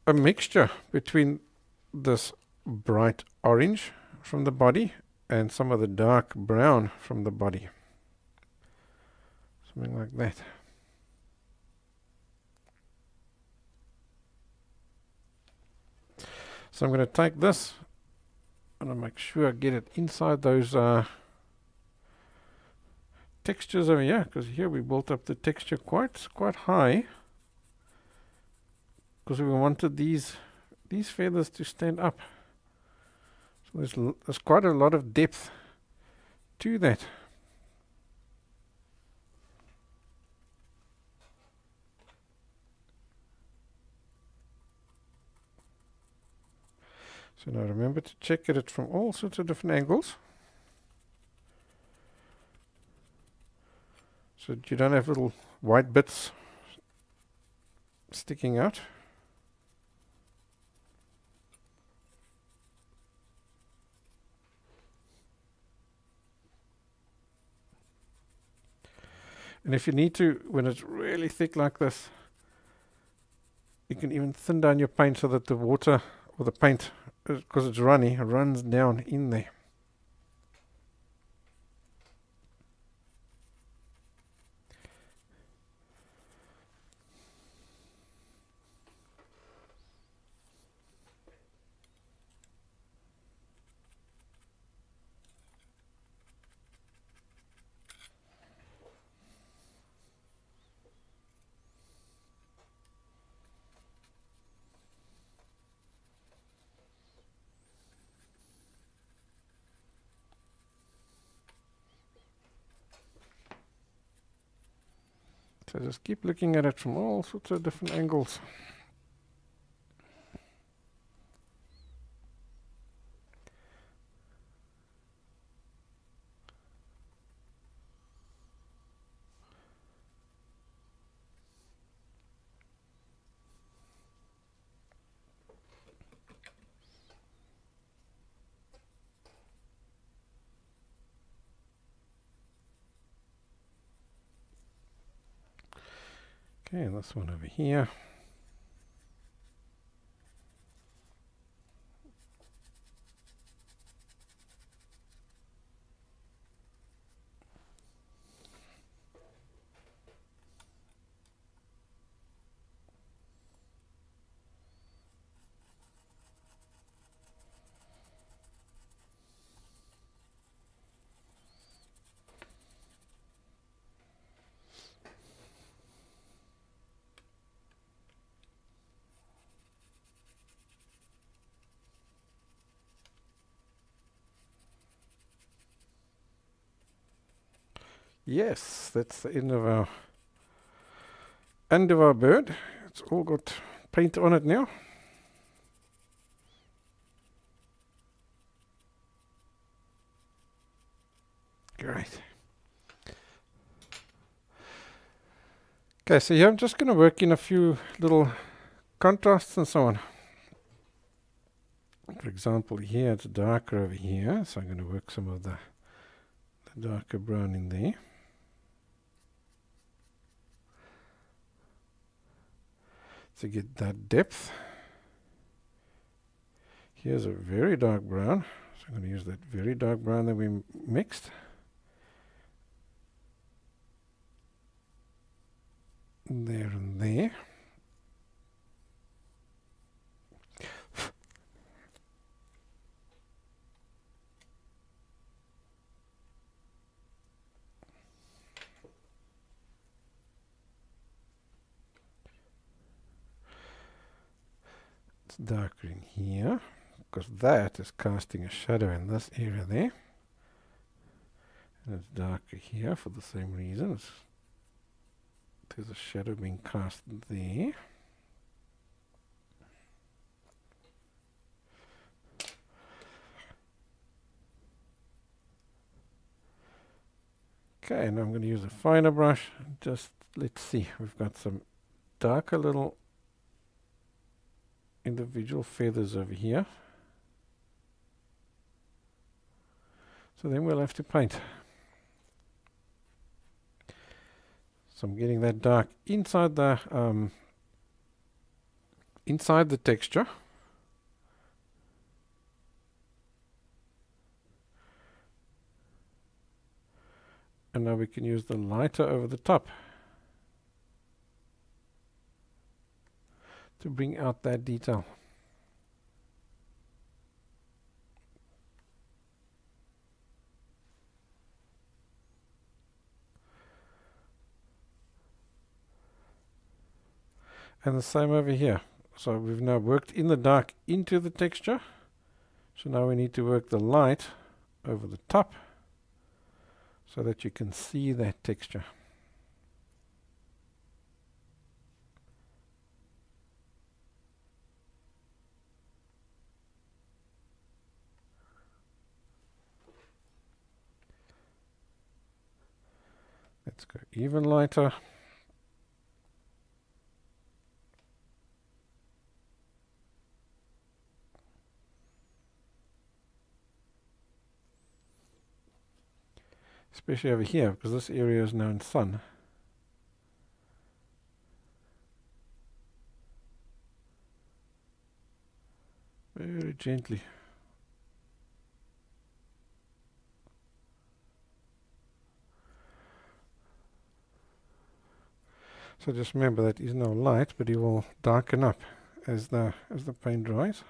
a mixture between this bright orange from the body and some of the dark brown from the body, something like that. So I'm going to take this and I'll make sure I get it inside those uh, textures over here, because here we built up the texture quite quite high, because we wanted these these feathers to stand up. So there's, l there's quite a lot of depth to that. So now remember to check at it from all sorts of different angles, so that you don't have little white bits sticking out. And if you need to, when it's really thick like this, you can even thin down your paint so that the water or the paint, because it's runny, it runs down in there. So just keep looking at it from all sorts of different angles. Okay, this one over here. Yes, that's the end of our end of our bird. It's all got paint on it now. Great. Okay, so here I'm just going to work in a few little contrasts and so on. For example, here it's darker over here, so I'm going to work some of the, the darker brown in there. To get that depth. Here's a very dark brown, so I'm going to use that very dark brown that we mixed. There and there. It's darker in here because that is casting a shadow in this area there, and it's darker here for the same reasons. There's a shadow being cast there. Okay, and I'm going to use a finer brush. Just let's see, we've got some darker little individual feathers over here. So then we'll have to paint. So I'm getting that dark inside the um, inside the texture. And now we can use the lighter over the top to bring out that detail. And the same over here. So we've now worked in the dark into the texture. So now we need to work the light over the top so that you can see that texture. Let's go even lighter. Especially over here, because this area is now in sun. Very gently. So just remember that is no light, but it will darken up as the as the paint dries.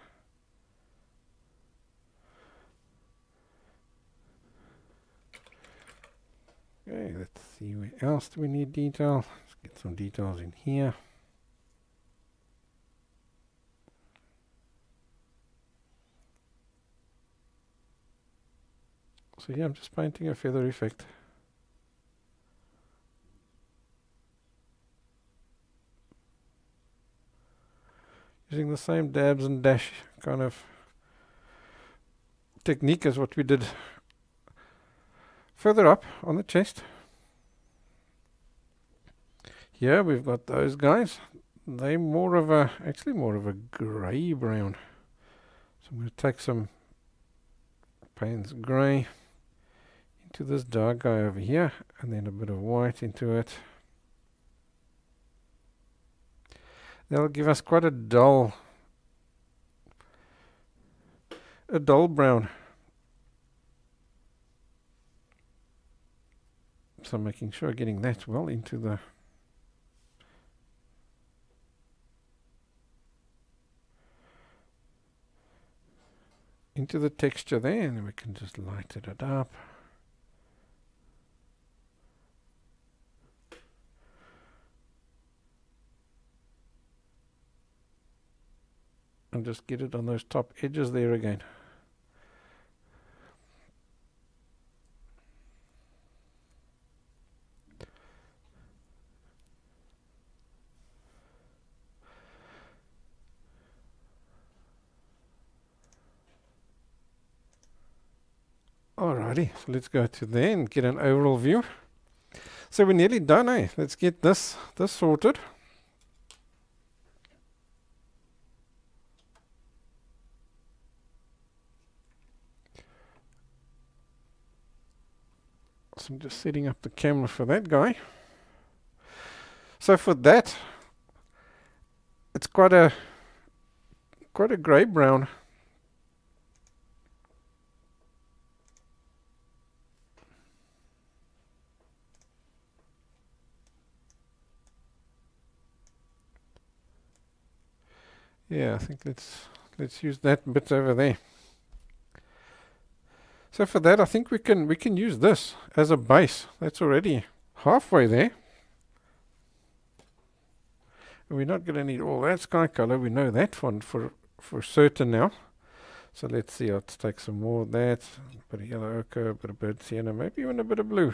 Okay, let's see, where else do we need detail? Let's get some details in here. So yeah, I'm just painting a feather effect. Using the same dabs and dash kind of technique as what we did further up on the chest. Here we've got those guys. They're more of a, actually more of a grey brown. So I'm going to take some Payne's grey into this dark guy over here, and then a bit of white into it. That'll give us quite a dull, a dull brown. So making sure getting that well into the into the texture there, and then we can just lighten it up. And just get it on those top edges there again. Alrighty, so let's go to there and get an overall view. So we're nearly done, eh? Let's get this this sorted. So I'm just setting up the camera for that guy. So for that, it's quite a quite a grey brown. Yeah, I think let's let's use that bit over there. So for that, I think we can we can use this as a base. That's already halfway there. And we're not going to need all that sky color. We know that one for for certain now. So let's see. Let's take some more of that. A bit of yellow ochre, a bit of burnt sienna, maybe even a bit of blue.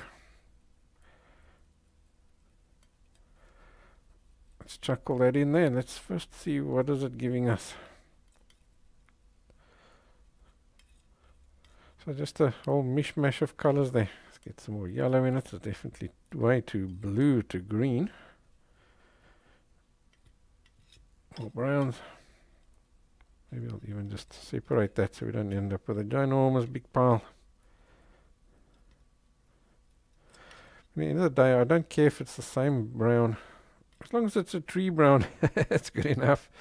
Let's chuck all that in there, and let's first see what is it giving us. So just a whole mishmash of colors there. Let's get some more yellow in it. It's definitely way too blue to green. More browns. Maybe I'll even just separate that so we don't end up with a ginormous big pile. At the end of the day, I don't care if it's the same brown. As long as it's a tree brown, that's good enough.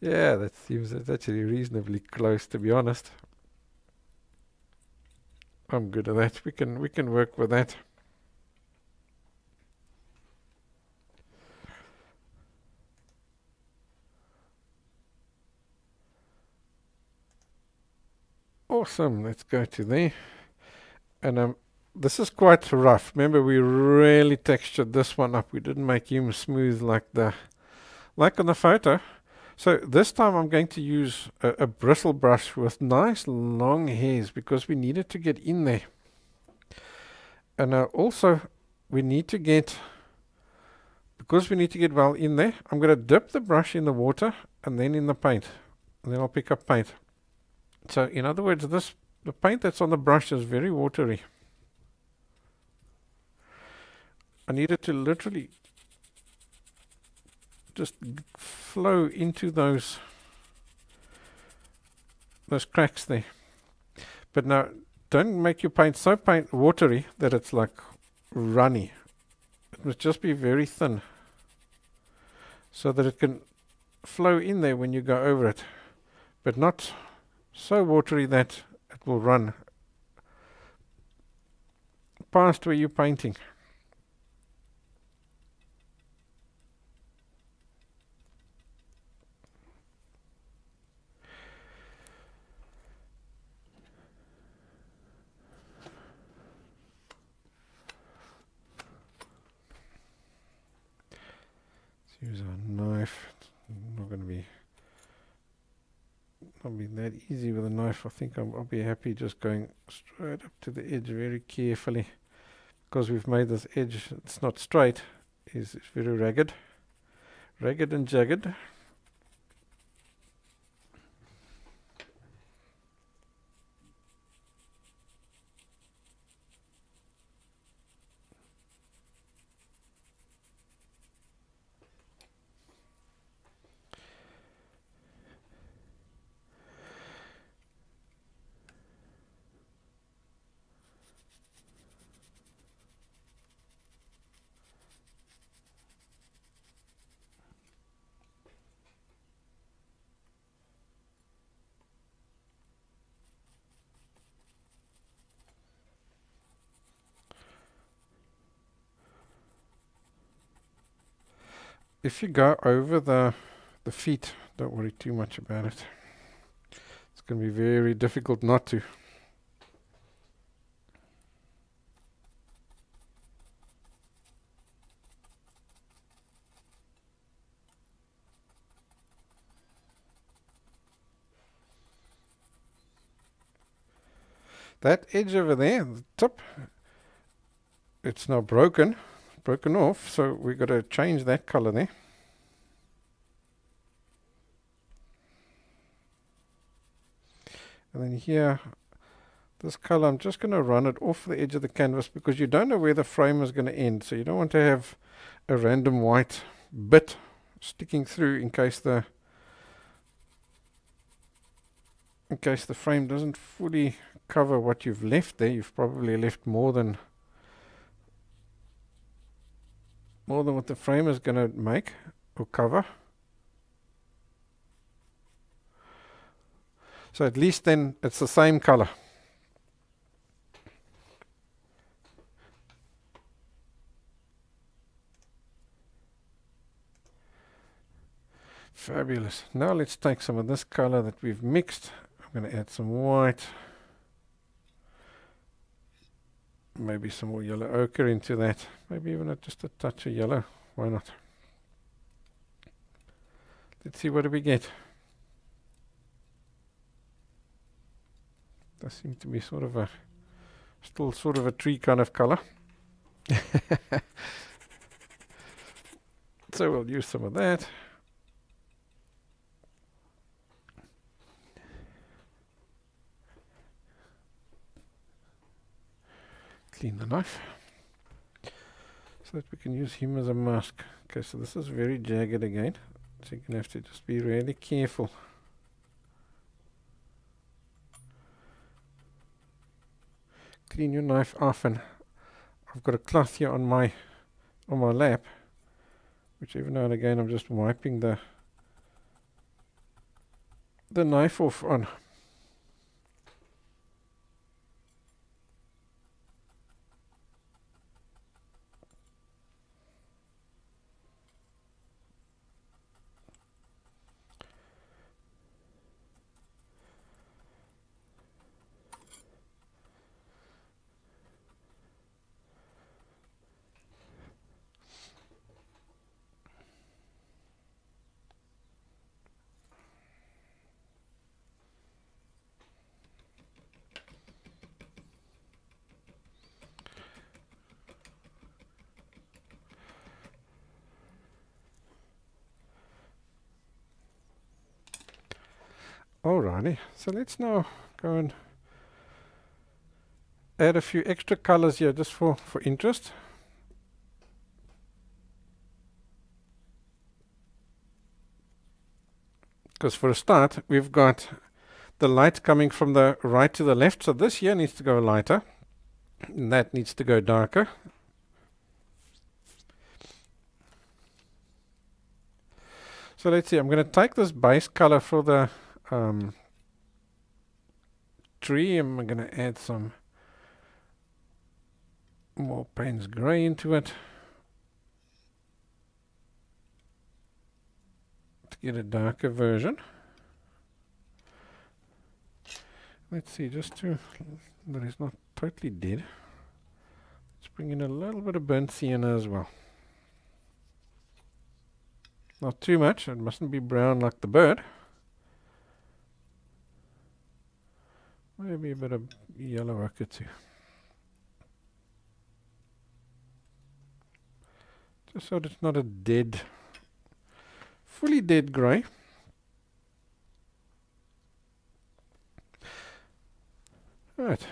Yeah, that seems that's actually reasonably close, to be honest. I'm good at that. We can we can work with that. Awesome. Let's go to there, and um. This is quite rough. Remember, we really textured this one up. We didn't make him smooth like the like on the photo. So this time I'm going to use a, a bristle brush with nice long hairs because we needed to get in there. And uh, also we need to get because we need to get well in there, I'm going to dip the brush in the water and then in the paint. And then I'll pick up paint. So in other words, this the paint that's on the brush is very watery. I needed to literally just flow into those those cracks there. But now, don't make your paint so paint watery that it's like runny. It must just be very thin so that it can flow in there when you go over it, but not so watery that it will run past where you're painting. Use our knife. It's not going to be not be that easy with a knife. I think I'm, I'll be happy just going straight up to the edge very carefully, because we've made this edge. It's not straight. It's, it's very ragged, ragged and jagged. If you go over the the feet, don't worry too much about it. It's going to be very difficult not to. That edge over there, the tip, it's now broken. broken off, so we've got to change that color there. And then here this color, I'm just going to run it off the edge of the canvas because you don't know where the frame is going to end, so you don't want to have a random white bit sticking through in case the in case the frame doesn't fully cover what you've left there. You've probably left more than more than what the frame is going to make or cover. So at least then it's the same color. Fabulous. Now let's take some of this color that we've mixed. I'm going to add some white, maybe some more yellow ochre into that, maybe even a, just a touch of yellow. Why not? Let's see what do we get. Does seem to be sort of a still sort of a tree kind of color. So we'll use some of that. Clean the knife so that we can use him as a mask. Okay, so this is very jagged again, so you're gonna have to just be really careful. Clean your knife often. I've got a cloth here on my on my lap, which every now and again I'm just wiping the the knife off on. Alrighty, so let's now go and add a few extra colors here just for, for interest. Because for a start, we've got the light coming from the right to the left. So this here needs to go lighter, and that needs to go darker. So let's see, I'm going to take this base color for the Um, tree. I'm going to add some more Payne's grey into it to get a darker version. Let's see, just to that it's not totally dead. Let's bring in a little bit of burnt sienna as well. Not too much. It mustn't be brown like the bird. Maybe a bit of yellow ochre too. Just so that it's not a dead, fully dead grey. Right.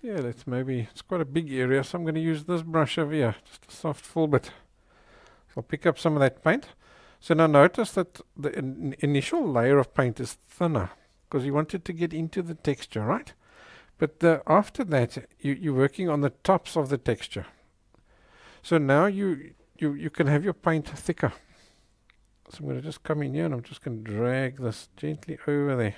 Yeah, that's maybe, it's quite a big area, so I'm going to use this brush over here. Just a soft full bit. So I'll pick up some of that paint. So now notice that the in initial layer of paint is thinner, because you want it to get into the texture, right? But the, after that, you, you're working on the tops of the texture. So now you, you, you can have your paint thicker. So I'm going to just come in here and I'm just going to drag this gently over there.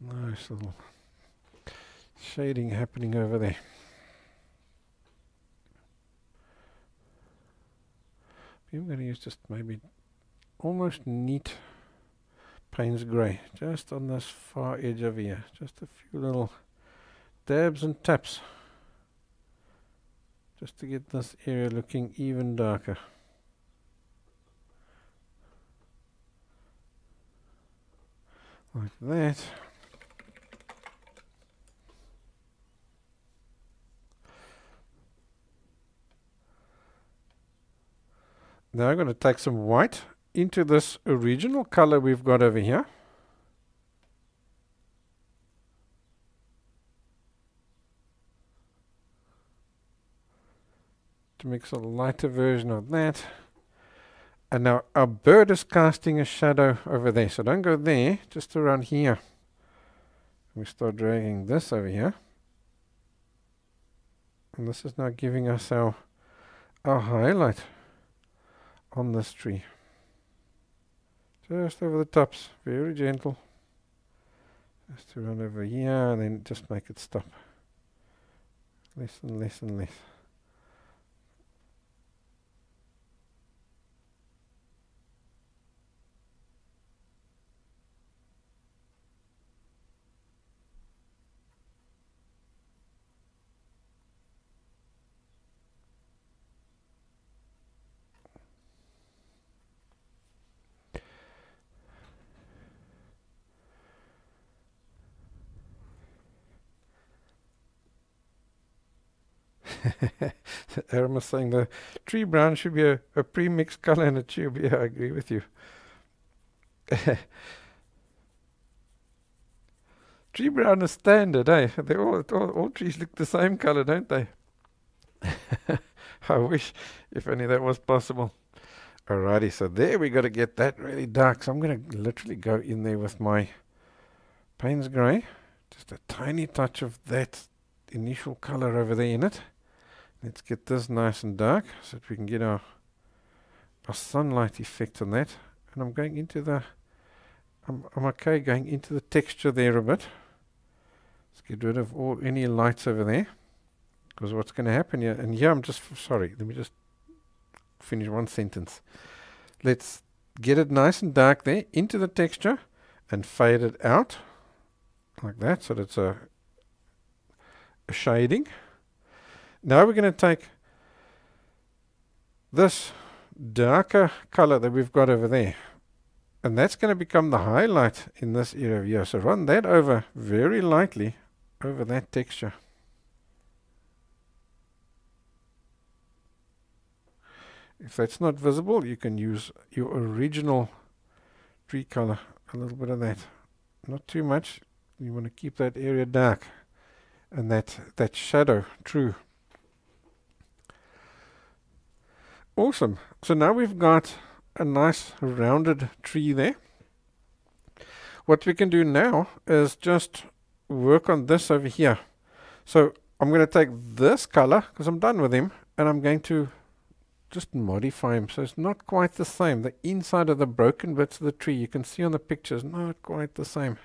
Nice little shading happening over there. I'm going to use just maybe almost neat Payne's grey, just on this far edge over here. Just a few little dabs and taps, just to get this area looking even darker. like that. Now I'm going to take some white into this original color we've got over here. To mix a lighter version of that. And now our bird is casting a shadow over there. So don't go there, just around here. We start dragging this over here. And this is now giving us our, our highlight on this tree. Just over the tops, very gentle. Just to run over here and then just make it stop. Less and less and less. Aramis saying the tree brown should be a, a pre-mixed color in a tube. Yeah, I agree with you. Tree brown is standard, eh? They all, all, all trees look the same color, don't they? I wish, if only that was possible. Alrighty, so there we got to get that really dark. So I'm going to literally go in there with my Payne's grey. Just a tiny touch of that initial color over there in it. Let's get this nice and dark so that we can get our, our sunlight effect on that. And I'm going into the, I'm, I'm okay going into the texture there a bit. Let's get rid of all any lights over there. Because what's going to happen here, and here I'm just, sorry, let me just finish one sentence. Let's get it nice and dark there into the texture and fade it out like that so that it's a, a shading. Now we're going to take this darker color that we've got over there, and that's going to become the highlight in this area here. So run that over very lightly over that texture. If that's not visible, you can use your original tree color, a little bit of that. Not too much. You want to keep that area dark and that, that shadow true. Awesome. So now we've got a nice rounded tree there. What we can do now is just work on this over here. So I'm going to take this color because I'm done with him, and I'm going to just modify him so it's not quite the same. The inside of the broken bits of the tree you can see on the pictures, not quite the same.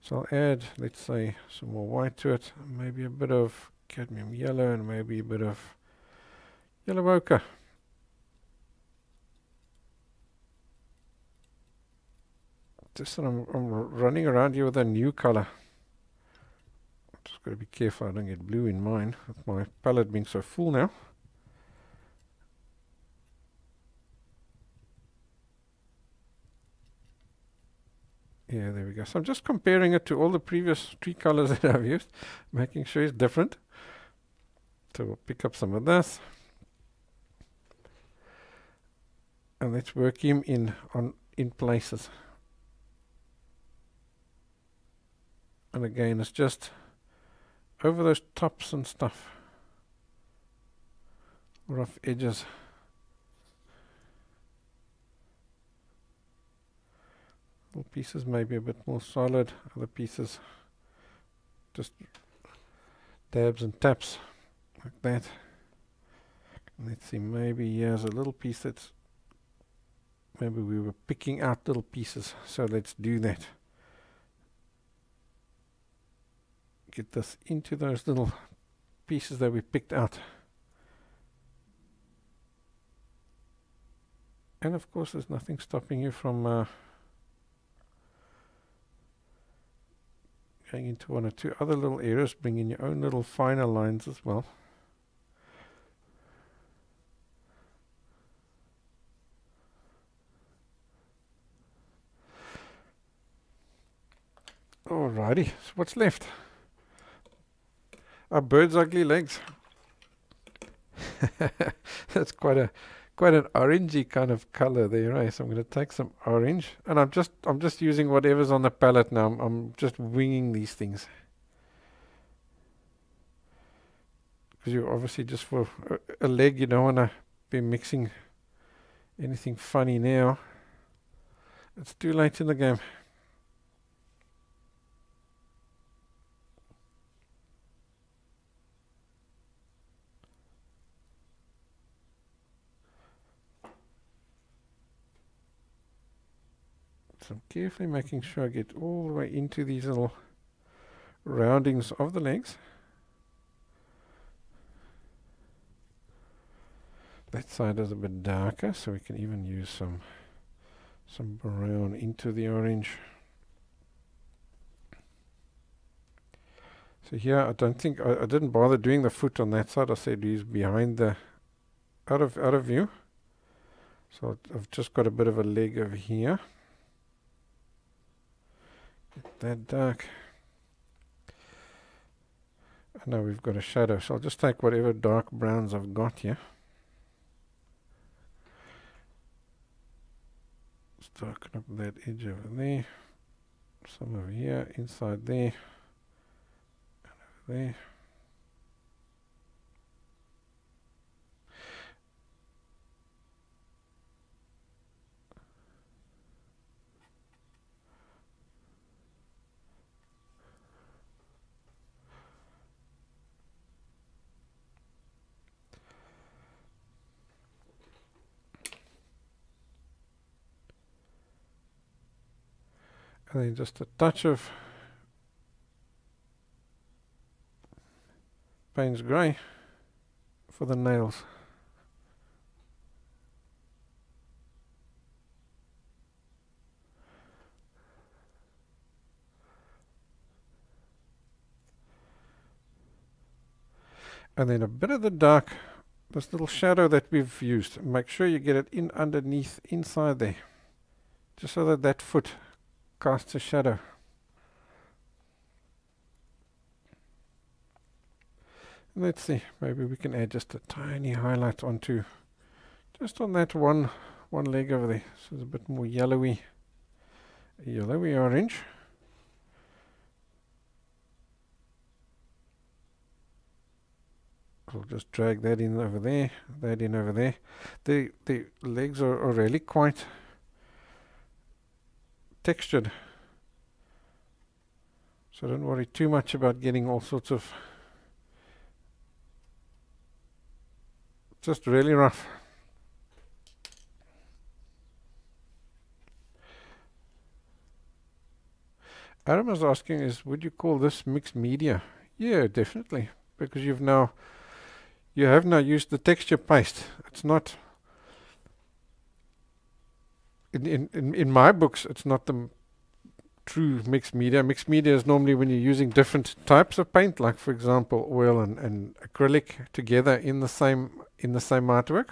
So I'll add, let's say, some more white to it, maybe a bit of cadmium yellow and maybe a bit of yellow ochre. Just that I'm, I'm running around here with a new color. Just got to be careful I don't get blue in mine with my palette being so full now. Yeah, there we go. So I'm just comparing it to all the previous tree colors that I've used, making sure it's different. So we'll pick up some of this. And let's work him in on in places. And again, it's just over those tops and stuff, rough edges. Little pieces maybe a bit more solid, other pieces just dabs and taps like that. And let's see, maybe here's a little piece that's, maybe we were picking out little pieces, so let's do that. Get this into those little pieces that we picked out. And of course there's nothing stopping you from uh, going into one or two other little areas, bringing your own little finer lines as well. Alrighty, so what's left? A bird's ugly legs. That's quite a quite an orangey kind of color there, eh? So I'm going to take some orange, and I'm just I'm just using whatever's on the palette now. I'm, I'm just winging these things, because you obviously just for a, a leg you don't want to be mixing anything funny now. It's too late in the game. So I'm carefully making sure I get all the way into these little roundings of the legs. That side is a bit darker, so we can even use some some brown into the orange. So here I don't think I, I didn't bother doing the foot on that side. I said he's behind the out of out of view. So I've just got a bit of a leg over here. Get that dark. And now we've got a shadow, so I'll just take whatever dark browns I've got here. Just darken up that edge over there, some over here, inside there, and over there. And then just a touch of Payne's grey for the nails. And then a bit of the dark, this little shadow that we've used. Make sure you get it in underneath, inside there, just so that that foot casts a shadow. Let's see, maybe we can add just a tiny highlight onto just on that one one leg over there. So it's a bit more yellowy yellowy orange. We'll just drag that in over there, that in over there. The the legs are, are really quite textured, so don't worry too much about getting all sorts of, just really rough. Adam is asking, is would you call this mixed media? Yeah, definitely, because you've now you have now used the texture paste. It's not In, in, in my books, it's not the m true mixed media. Mixed media is normally when you're using different types of paint, like for example oil and, and acrylic together in the same in the same artwork.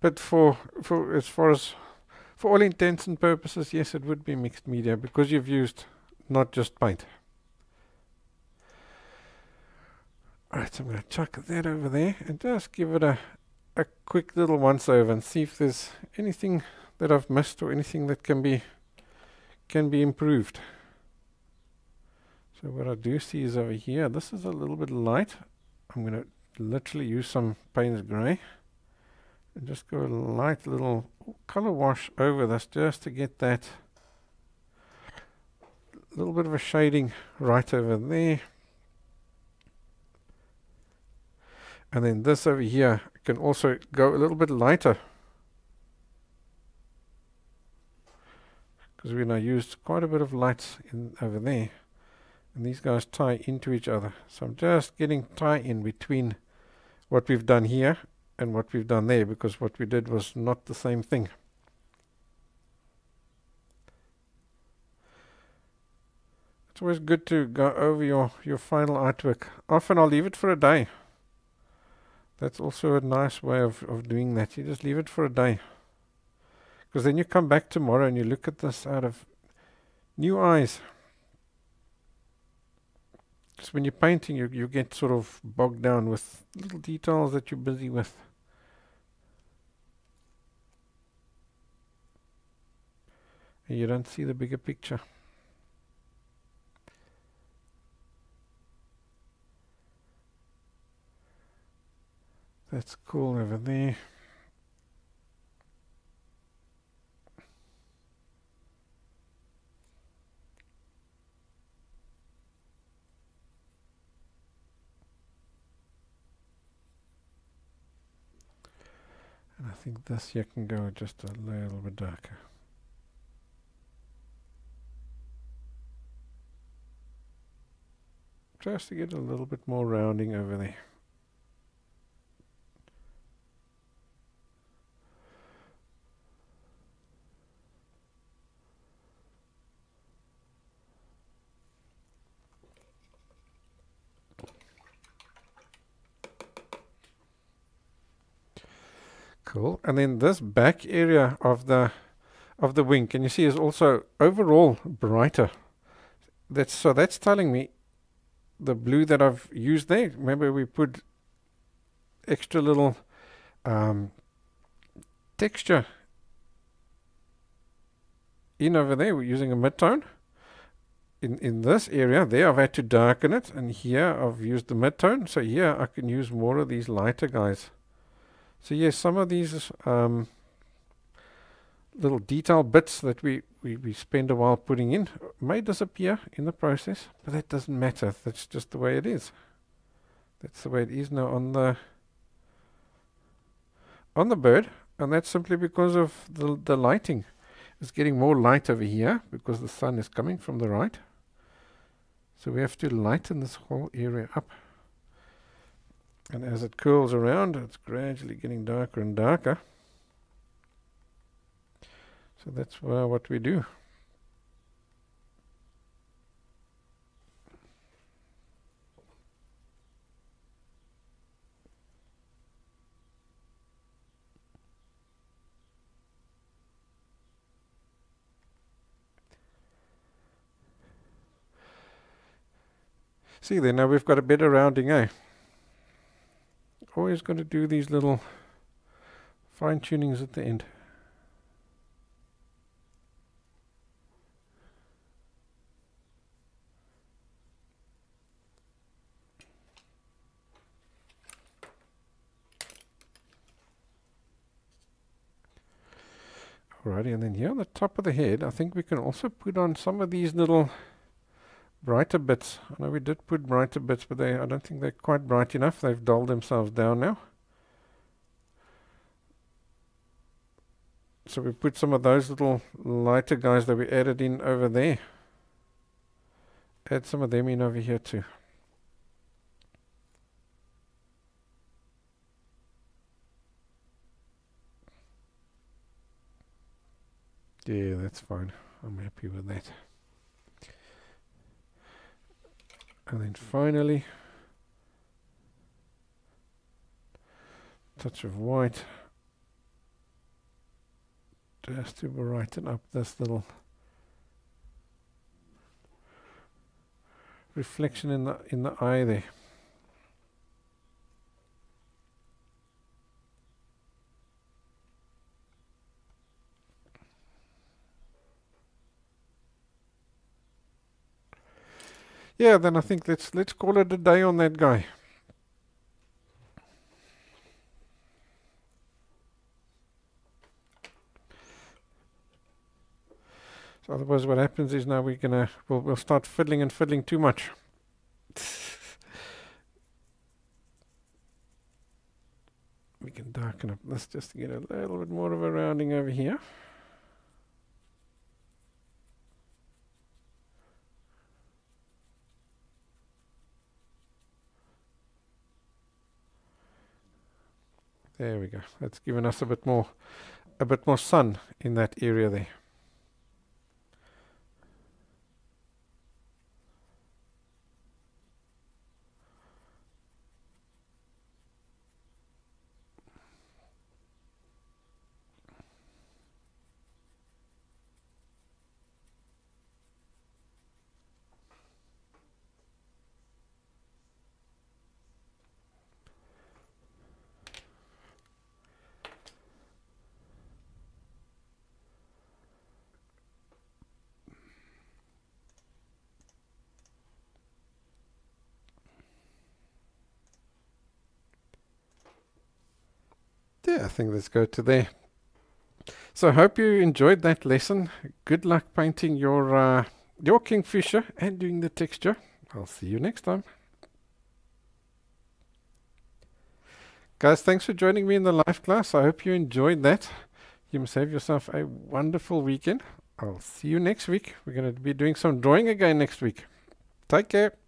But for for as far as for all intents and purposes, yes, it would be mixed media, because you've used not just paint. Alright, so I'm going to chuck that over there and just give it a, a quick little once over and see if there's anything that I've missed or anything that can be can be improved. So what I do see is over here, this is a little bit light. I'm going to literally use some Payne's grey and just go a light little color wash over this just to get that little bit of a shading right over there. And then this over here can also go a little bit lighter, because we now used quite a bit of lights in over there, and these guys tie into each other. So I'm just getting tie in between what we've done here and what we've done there, because what we did was not the same thing. It's always good to go over your, your final artwork. Often I'll leave it for a day. That's also a nice way of, of doing that. You just leave it for a day. Because then you come back tomorrow and you look at this out of new eyes. Because when you're painting, you, you get sort of bogged down with little details that you're busy with. And you don't see the bigger picture. That's cool over there. And I think this here can go just a little bit darker. Just to get a little bit more rounding over there. Cool. And then this back area of the of the wing, can you see, is also overall brighter. That's so that's telling me the blue that I've used there. Remember, we put extra little um, texture in over there. We're using a mid-tone. In, in this area there, I've had to darken it, and here I've used the mid-tone. So here I can use more of these lighter guys. So yes, some of these um, little detail bits that we, we, we spend a while putting in may disappear in the process, but that doesn't matter. That's just the way it is. That's the way it is now on the on the bird, and that's simply because of the, the lighting. It's getting more light over here because the sun is coming from the right. So we have to lighten this whole area up. And as it curls around, it's gradually getting darker and darker. So that's uh, what we do. See there, now we've got a better rounding, eh? Always got to do these little fine tunings at the end. Alrighty, and then here on the top of the head, I think we can also put on some of these little brighter bits. I know we did put brighter bits, but they I don't think they're quite bright enough. They've dulled themselves down now. So we put some of those little lighter guys that we added in over there. Add some of them in over here too. Yeah, that's fine. I'm happy with that. And then finally, touch of white, just to brighten up this little reflection in the in the eye there. Yeah, then I think let's let's call it a day on that guy. So otherwise what happens is now we're gonna we'll we'll start fiddling and fiddling too much. We can darken up this just to get a little bit more of a rounding over here. There we go. That's given us a bit more, a bit more sun in that area there. Yeah, I think let's go to there. So I hope you enjoyed that lesson. Good luck painting your uh, your kingfisher and doing the texture. I'll see you next time. Guys, thanks for joining me in the live class. I hope you enjoyed that. You must have yourself a wonderful weekend. I'll see you next week. We're going to be doing some drawing again next week. Take care.